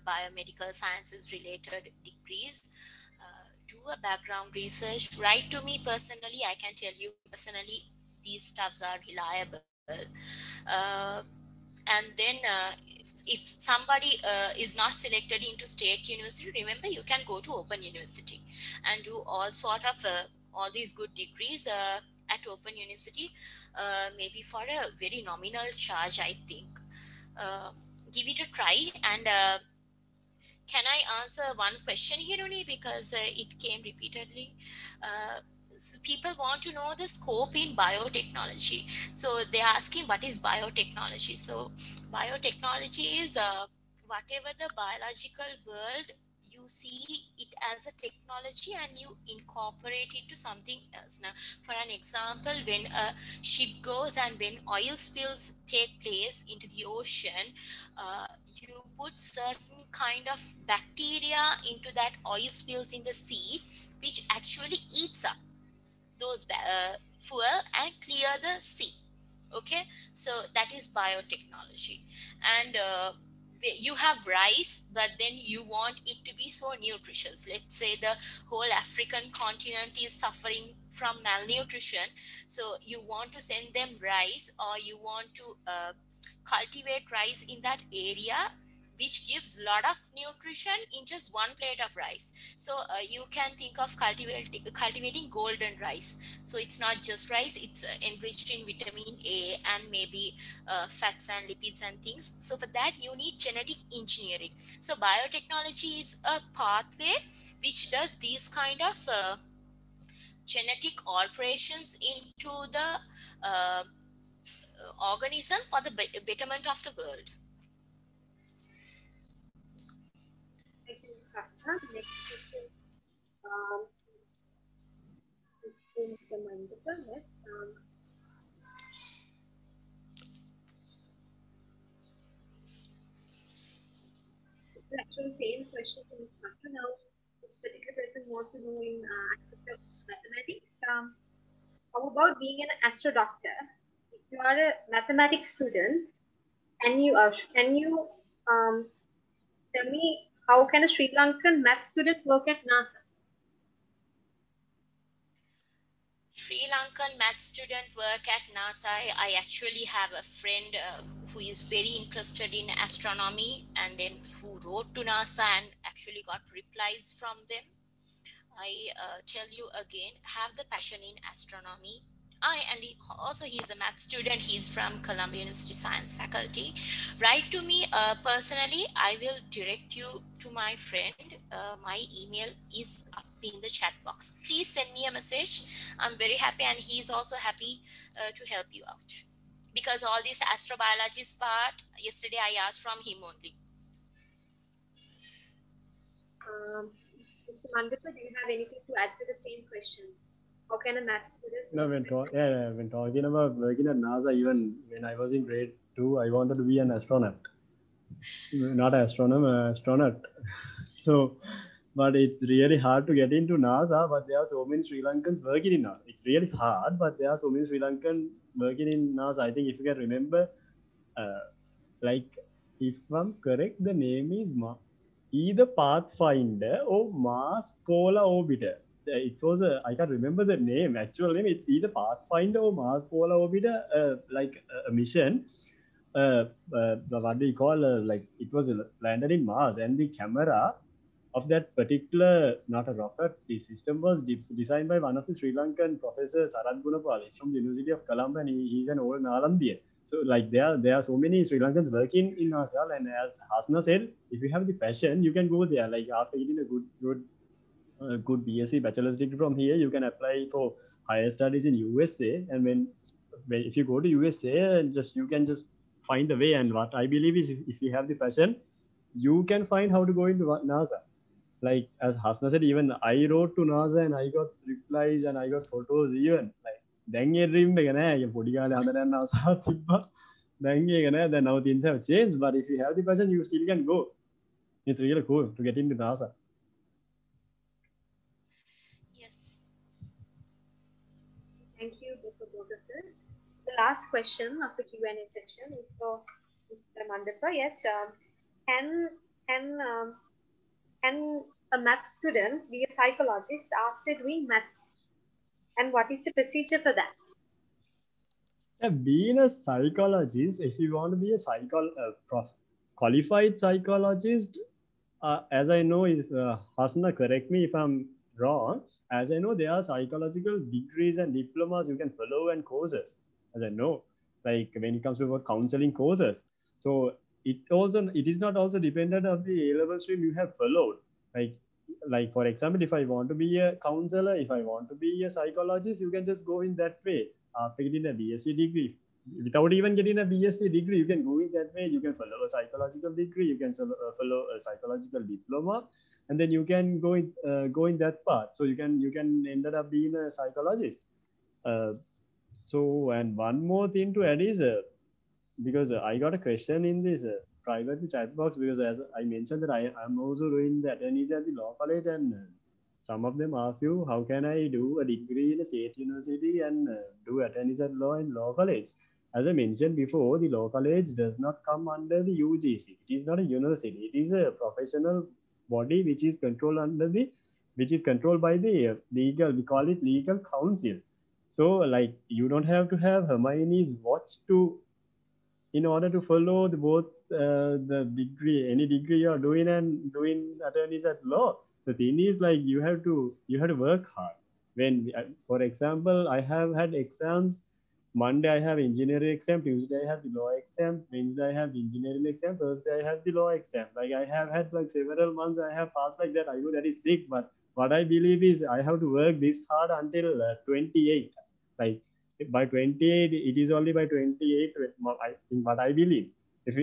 biomedical sciences related degrees. Do a background research, write to me personally. I can tell you personally, these stuffs are reliable. And then if somebody is not selected into state university, remember you can go to Open University and do all sort of all these good degrees at Open University, maybe for a very nominal charge, I think. Give it a try. And can I answer one question here only, because it came repeatedly? So people want to know the scope in biotechnology. So they're asking, what is biotechnology? So biotechnology is whatever the biological world, you see it as a technology and you incorporate it to something else. Now, for an example, when a ship goes and when oil spills take place into the ocean, you put certain kind of bacteria into that oil spills in the sea, which actually eats up those fuel and clear the sea. Okay, so that is biotechnology. And you have rice, but then you want it to be so nutritious. Let's say the whole African continent is suffering from malnutrition, so you want to send them rice, or you want to cultivate rice in that area, which gives a lot of nutrition in just one plate of rice. So you can think of cultivating golden rice. So it's not just rice, it's enriched in vitamin A and maybe fats and lipids and things. So for that, you need genetic engineering. So biotechnology is a pathway which does these kind of genetic alterations into the organism for the betterment of the world. Next question is from the Mandapa. It's the actual same question from Jaffna now. This particular person wants to know in mathematics. How about being an astro doctor? If you are a mathematics student, can you tell me, how can a Sri Lankan math student work at NASA? Sri Lankan math student work at NASA. I actually have a friend who is very interested in astronomy, and then who wrote to NASA and actually got replies from them. I tell you again, have the passion in astronomy. And he's a math student. He's from Colombo University Science Faculty. Write to me personally. I will direct you to my friend. My email is up in the chat box. Please send me a message. I'm very happy, and he's also happy to help you out, because all this astrobiologist part, yesterday I asked from him only. Mr. Mandapa, do you have anything to add to the same question? Okay, no, when talking about working at NASA, even when I was in grade 2, I wanted to be an astronaut. Not astronomer, astronaut. So, but it's really hard to get into NASA, but there are so many Sri Lankans working in NASA. It's really hard, but there are so many Sri Lankans working in NASA. I think if you can remember, like, if I'm correct, the name is either Pathfinder or Mahapola Orbiter. It was a, I can't remember the name, actual name. It's either Pathfinder or Mahapola Orbiter, like a mission. What do you call, like it was landed in Mars, and the camera of that particular, not a rocket, the system was designed by one of the Sri Lankan professors, Sabaragamuwa, from the University of Colombo, and he's an old Nalandian. So like there are so many Sri Lankans working in Hasna, and as Hasna said, if you have the passion, you can go there. Like after getting a good BSc bachelor's degree from here, you can apply for higher studies in USA, and if you go to USA, and you can just find a way. And what I believe is, if you have the passion, you can find how to go into NASA. Like as Hasna said, even I wrote to NASA and I got replies and I got photos even. Like then your dream again, you put on NASA tibba. Then again, then now things have changed. But if you have the passion, you still can go. It's really cool to get into NASA. Yes. Thank you for both of us. The last question of the Q&A section is for Mr. Mandapa. Yes. Can a math student be a psychologist after doing maths, and what is the procedure for that? Yeah, being a psychologist, if you want to be a qualified psychologist, as I know, Hasna, correct me if I'm wrong, as I know, there are psychological degrees and diplomas you can follow, and courses, as I know, like when it comes to counseling courses. So it is not also dependent on the A-level stream you have followed. Like for example, if I want to be a counselor, if I want to be a psychologist, you can just go in that way. After getting a BSc degree, without even getting a BSc degree, you can go in that way. You can follow a psychological degree, you can follow a psychological diploma, and then you can go in that path. So you can end up being a psychologist. So and one more thing to add is. Because I got a question in this private chat box, because as I mentioned that I'm also doing the attorneys at the law college, and some of them ask you, how can I do a degree in a state university and do attorneys at law in law college? As I mentioned before, the law college does not come under the UGC. It is not a university. It is a professional body which is controlled by the legal, we call it legal council. So like you don't have to have Hermione's watch in order to follow any degree you're doing and doing attorneys at law. The thing is, like you have to work hard. When, for example, I have had exams. Monday I have engineering exam, Tuesday I have the law exam, Wednesday I have the engineering exam, Thursday I have the law exam. Like I have had like several months I have passed like that. I know that is sick, but what I believe is I have to work this hard until 28. Like. By 28, it is only by 28, I think, what I believe. If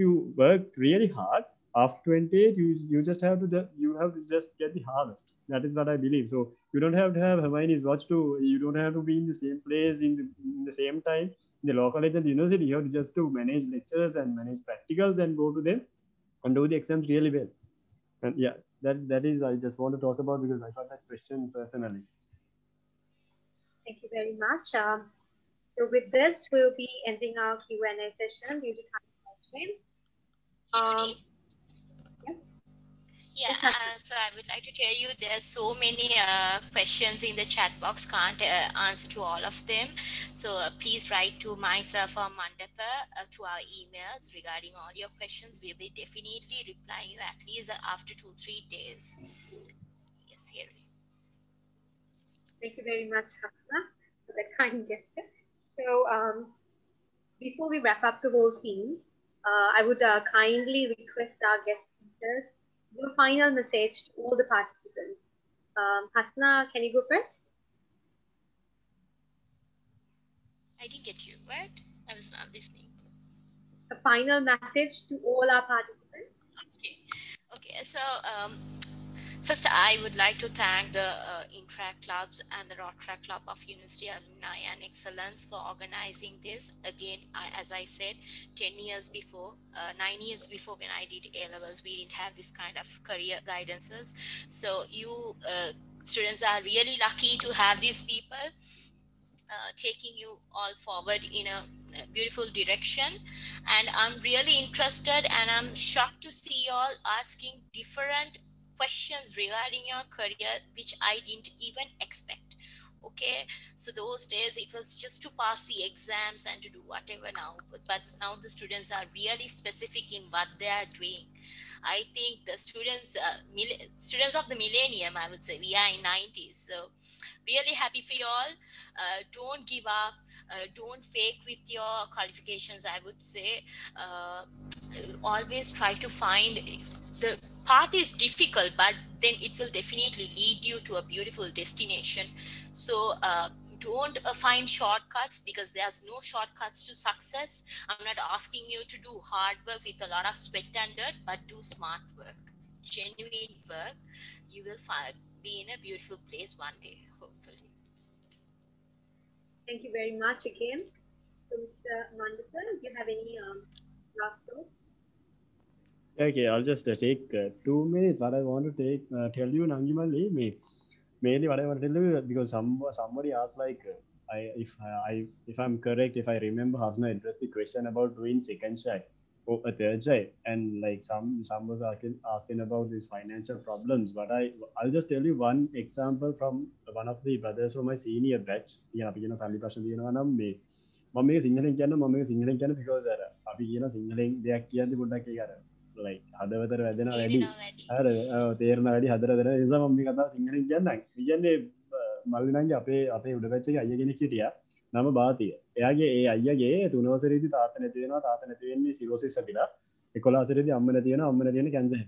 you work really hard, after 28, you just get the harvest. That is what I believe. So you don't have to have Hermione's watch to. You don't have to be in the same place in the same time in the law college and the university. You have to just to manage lectures and manage practicals and go to them and do the exams really well. And yeah, that is I just want to talk about because I got that question personally. Thank you very much. So with this, we'll be ending our Q&A session due to time constraint. Yes. Yeah. So I would like to tell you there's so many questions in the chat box. Can't answer to all of them. So please write to myself or Mandapa to our emails regarding all your questions. We'll be definitely replying you at least after 2-3 days. Yes, here. Thank you very much, Hasna, for that kind gesture. So before we wrap up the whole thing, I would kindly request our guest speakers your final message to all the participants. Hasna, can you go first? I didn't get you, right? I was not listening. A final message to all our participants. Okay. So. First, I would like to thank the Interact Clubs and the Rotaract Club of University Alumni and Excellence for organizing this. Again, as I said, 9 years before when I did A-levels, we didn't have this kind of career guidances. So you students are really lucky to have these people taking you all forward in a beautiful direction. And I'm really interested and I'm shocked to see you all asking different questions regarding your career, which I didn't even expect. Okay, so those days it was just to pass the exams and to do whatever now, but now the students are really specific in what they are doing. I think the students of the millennium, I would say, we are in 90s. So really happy for you all. Don't give up. Don't fake with your qualifications, I would say. Always try to find, the path is difficult, but then it will definitely lead you to a beautiful destination. So don't find shortcuts, because there's no shortcuts to success. I'm not asking you to do hard work with a lot of sweat and dirt, but do smart work, genuine work. You will be in a beautiful place one day, hopefully. Thank you very much again. So, Mr. Mandapa, do you have any last thoughts? Okay, I'll just take 2 minutes. What I want to take, tell you, Nangimalli, mainly what I want to tell you, because somebody asked, like, if I'm correct, if I remember, Hasna addressed the question about doing second shy or a third shy, and like some was asking about these financial problems. But I'll just tell you one example from one of the brothers from my senior batch. Yeah, because signaling, they are like other than already, there are already other than some of the other singing Janak. Vijan Malinanga pay a pay Udachi, Ayanikitia, Namabati, Ayage, Ayage, Tunosari, Tartanatina, Tartanatini, Sirosis Avila, Ecolasari, Amanatina, Amanatini, Kansas.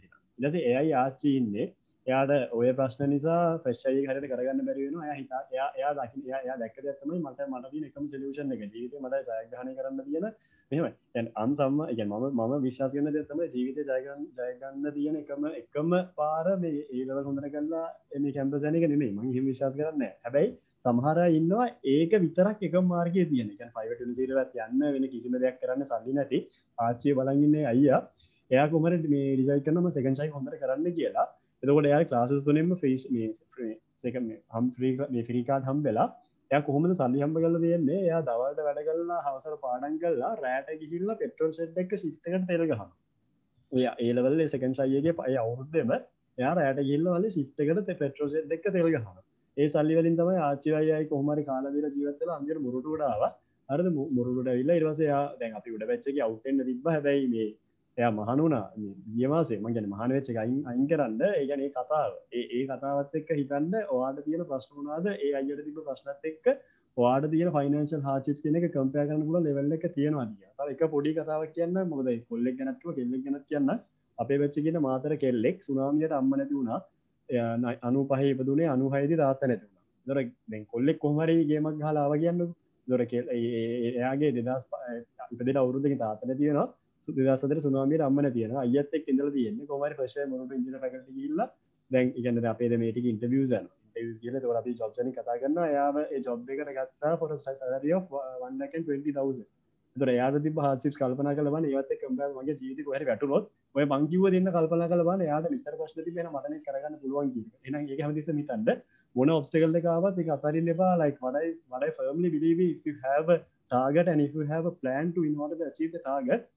Does the AI Archie in it? Yada, Oya Pastanisa, Fashai had a Karagan Marino, Ayahita, Yakatami, Matamati, comes solution, negative, Mother Jagaran. Anyway, and I'm some again, Mamma Vishas Gana, Jigit, Jagan, Ekama, Para, Eleven Hundregala, any campus, any name, Vishas Gana, Abbey, Samhara, Inno, Eka Vitara, Ekam Market, the Anakan 520 at Yana, when a Kisima Karana Salinati, Archie Balangine, Aya, Air Command, me desire Kanama, second child on the Karanagela. There classes to name face means second free card humbella. Yakuman Sali Humbagal, Nea, Dava, the Vadagala, House of Padangala, Ratagilla, petrol shed, take a shift and telegram. Yeah, A level is second Shayaka, I out them, yeah, Ratagilla, shift together the petrol shed, take a telegram. A Salival in the way, Archivai, Komarikala, Jivatel, and your Murutuda, or the Murutuda, it was a thing of you to check out in the Bibai. Yeah, Mahanuna, Yemase, Mangan Mahanwich, Ankaranda, again a Kata, a Kata Tika Hitanda, or the year of Pastuna, the Ayurvedic Pasta Tika, or the year of financial hardships in a comparable level like a Tiana. Like a Podikata Kiana, Mother, Polikanaka, Kiana, a paper chicken, a mother, Kelek, Tsunami at Amanatuna, Anupahi Padune, Anuhaidi Ratanetuna. The Kolek Kumari game of Halavagan, the Age did us out of the Tatanetiana. So there are other tsunami, Amanatiana, yet take in the end, go very first motor engineer faculty, then again the academic interviews and interviews given to a job in Katagana. I have a job bigger for a salary of 1,20,000. The Rayada hardships, Kalpanakalavan, you take compare one GT where you got to road, where monkey within the Kalpanakalavan, I have a Mr. Pashti and a Matanic Karagan Pulwangi. And I have this a meet under one obstacle like our the Kaparineva, like what I firmly believe if you have a target and if you have a plan to in order to achieve the target.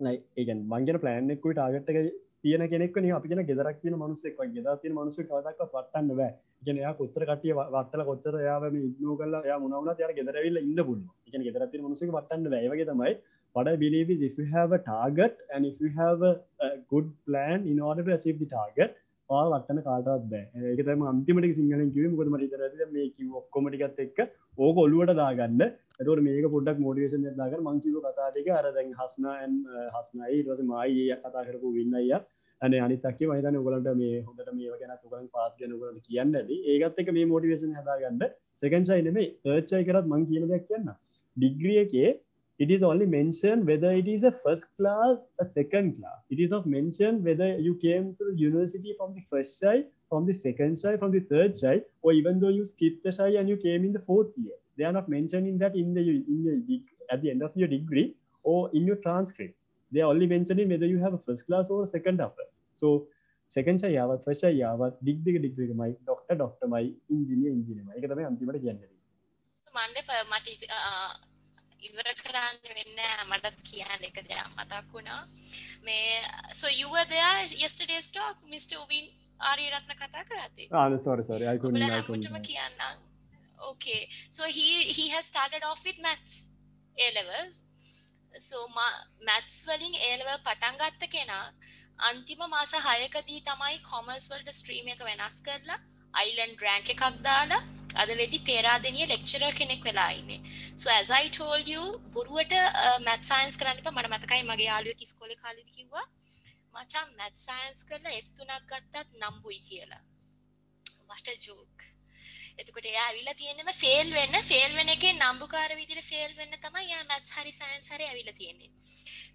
Like again, Mangan plan, equity target, Tiana Kenekuni, Apigana, Gerakin, Monusek, Gedatin, Monusek, what and where. Genia Kutrakati, Vatala, Kotara, Nugala, Yamunana, they are gathered in the wood. You can get up in Monusek, what and wherever get them right. What I believe is if you have a target and if you have a good plan in order to achieve the target, all what can a card out there. And I get ultimate single and give him good money that make you comedic thicker, O Goluda Daganda. I don't make a product motivation that Nagar monkey rather than Hasna and Hasna. It was my Katakaku Vinaya and Anitaki. I don't know that me again at Kugan Path can over the Kiandali. Ega take a motivation as I under second child, third child, monkey in the Kiana. Degree K, it is only mentioned whether it is a first class, a second class. It is not mentioned whether you came to the university from the first child, from the second child, from the third child, or even though you skipped the child and you came in the fourth year. They are not mentioning that at the end of your degree or in your transcript. They are only mentioning whether you have a first class or a second upper. So second cha yavat, first cha yavat, degree my doctor my engineer my ekada me antimata kiyanne. So Mandapa mata ඉවර කරන්න වෙන්නේ නැහැ මටත් කියන්න එක දෙයක් මතක් වුණා මේ so you were there yesterday's talk Mr. Uvin Ariyaratna කතා කරාද? Sorry I couldn't කියන්න. Okay, so he has started off with maths A levels so maths වලින් A level පටන් ගත්ත කෙනා අන්තිම මාස 6කදී තමයි කොමර්ස් වලට ස්ට්‍රීම් එක වෙනස් කරලා island rank එකක් දාලා අද වෙදි පේරාදෙණිය lecturer කෙනෙක් වෙලා ඉන්නේ. So as I told you බොරුවට math science කරන්න එපා. මට මතකයි මගේ යාළුවෙක් ඉස්කෝලේ කාලෙදි කිව්වා මචං math science කරලා F3ක් ගත්තත් නම්බුයි කියලා. What a joke. එතකොට එයා ඇවිල්ලා තියෙන්නේ fail වෙන එකේ නම්බුකාර විදිහට fail වෙන්න තමයි යා maths හරි science හරි ඇවිල්ලා තියෙන්නේ.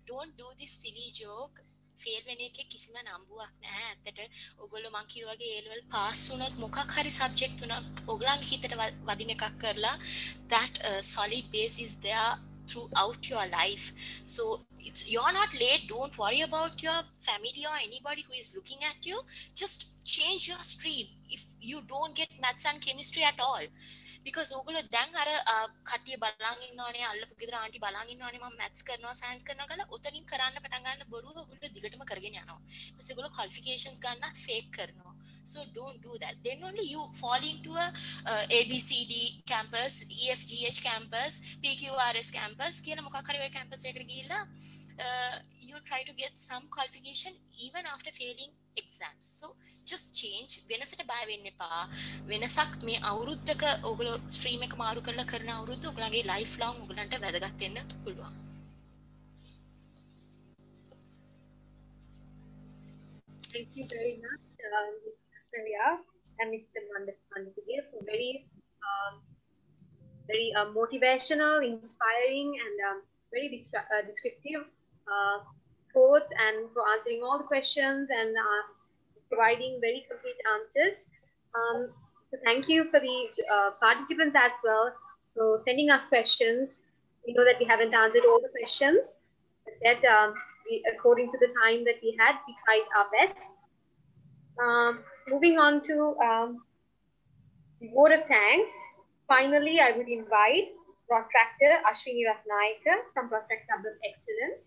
Don't do this silly joke. Fail වෙන එකේ කිසිම නම්බුවක් නැහැ. ඇත්තට ඔයගොල්ලෝ මං කිව්වා වගේ A level pass වුණොත් මොකක් හරි subject තුනක් ඔයගලගේ හිතට වදින එකක් කරලා that solid base is there throughout your life. So it's you're not late. Don't worry about your family or anybody who is looking at you. Just change your stream if you don't get maths and chemistry at all. Because ඔයගොල්ලෝ දැන් අර කට්ටිය බලන් ඉන්නෝනේ අල්ලපු ගෙදර aunty බලන් ඉන්නෝනේ මම maths කරනවා science කරනවා කියලා උතනින් කරන්න පටන් ගන්න බොරුව ඔයගොල්ලෝ දිගටම කරගෙන යනවා. ඊපස්සේ ඔයගොල්ලෝ qualifications ගන්නත් fake කරනවා. So don't do that. Then only you fall into a ABCD campus, EFGH campus, PQRS campus කියලා මොකක් හරි ඔය campus එකකට ගිහිල්ලා you try to get some qualification even after failing exams. So just change. වෙනසට බය වෙන්න එපා. වෙනසක් මේ අවුරුද්දක ඔයගොල්ලෝ ස්ට්‍රීම් එක මාරු කරලා කරන අවුරුද්ද ඔයගලගේ ලයිෆ් ලොන් ඔයගලන්ට වැදගත් වෙන්න පුළුවන්. Thank you very much, Mr. Riyal and Mr. Mandapa Pandithage for very motivational, inspiring, and very descriptive quotes, and for answering all the questions and providing very complete answers. So thank you for the participants as well for sending us questions. We know that we haven't answered all the questions, but that we, according to the time that we had, we tried our best. Moving on to the vote of thanks. Finally, I would invite Rotractor Ashwini Rathnayake from Rotaract Club of Excellence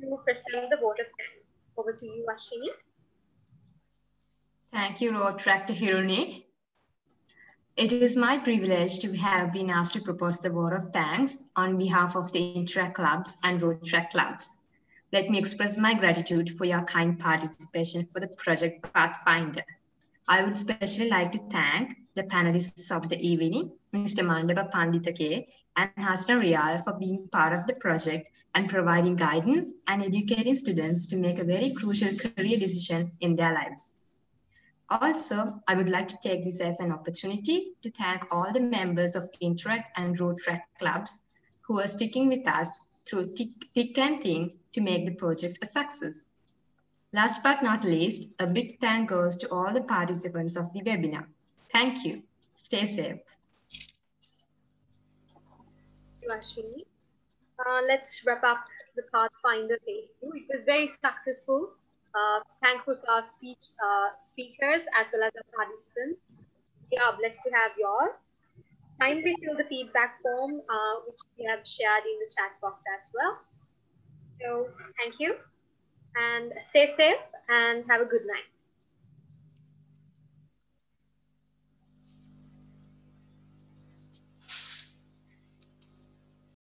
to present the vote of thanks. Over to you, Ashwini. Thank you, Rotaract Hiruni. It is my privilege to have been asked to propose the vote of thanks on behalf of the Interact clubs and Rotaract clubs. Let me express my gratitude for your kind participation for the project Pathfinder. I would especially like to thank the panelists of the evening, Mr. Mandapa Pandithage and Hasna Riyal, for being part of the project and providing guidance and educating students to make a very crucial career decision in their lives. Also, I would like to take this as an opportunity to thank all the members of Interact and Rotaract clubs who are sticking with us through thick and thin to make the project a success. Last but not least, a big thank goes to all the participants of the webinar. Thank you. Stay safe. Let's wrap up the Pathfinder Day. It was very successful. Thankful for our speakers as well as our participants. We are blessed to have you all. Kindly fill the feedback form which we have shared in the chat box as well. So thank you and stay safe and have a good night.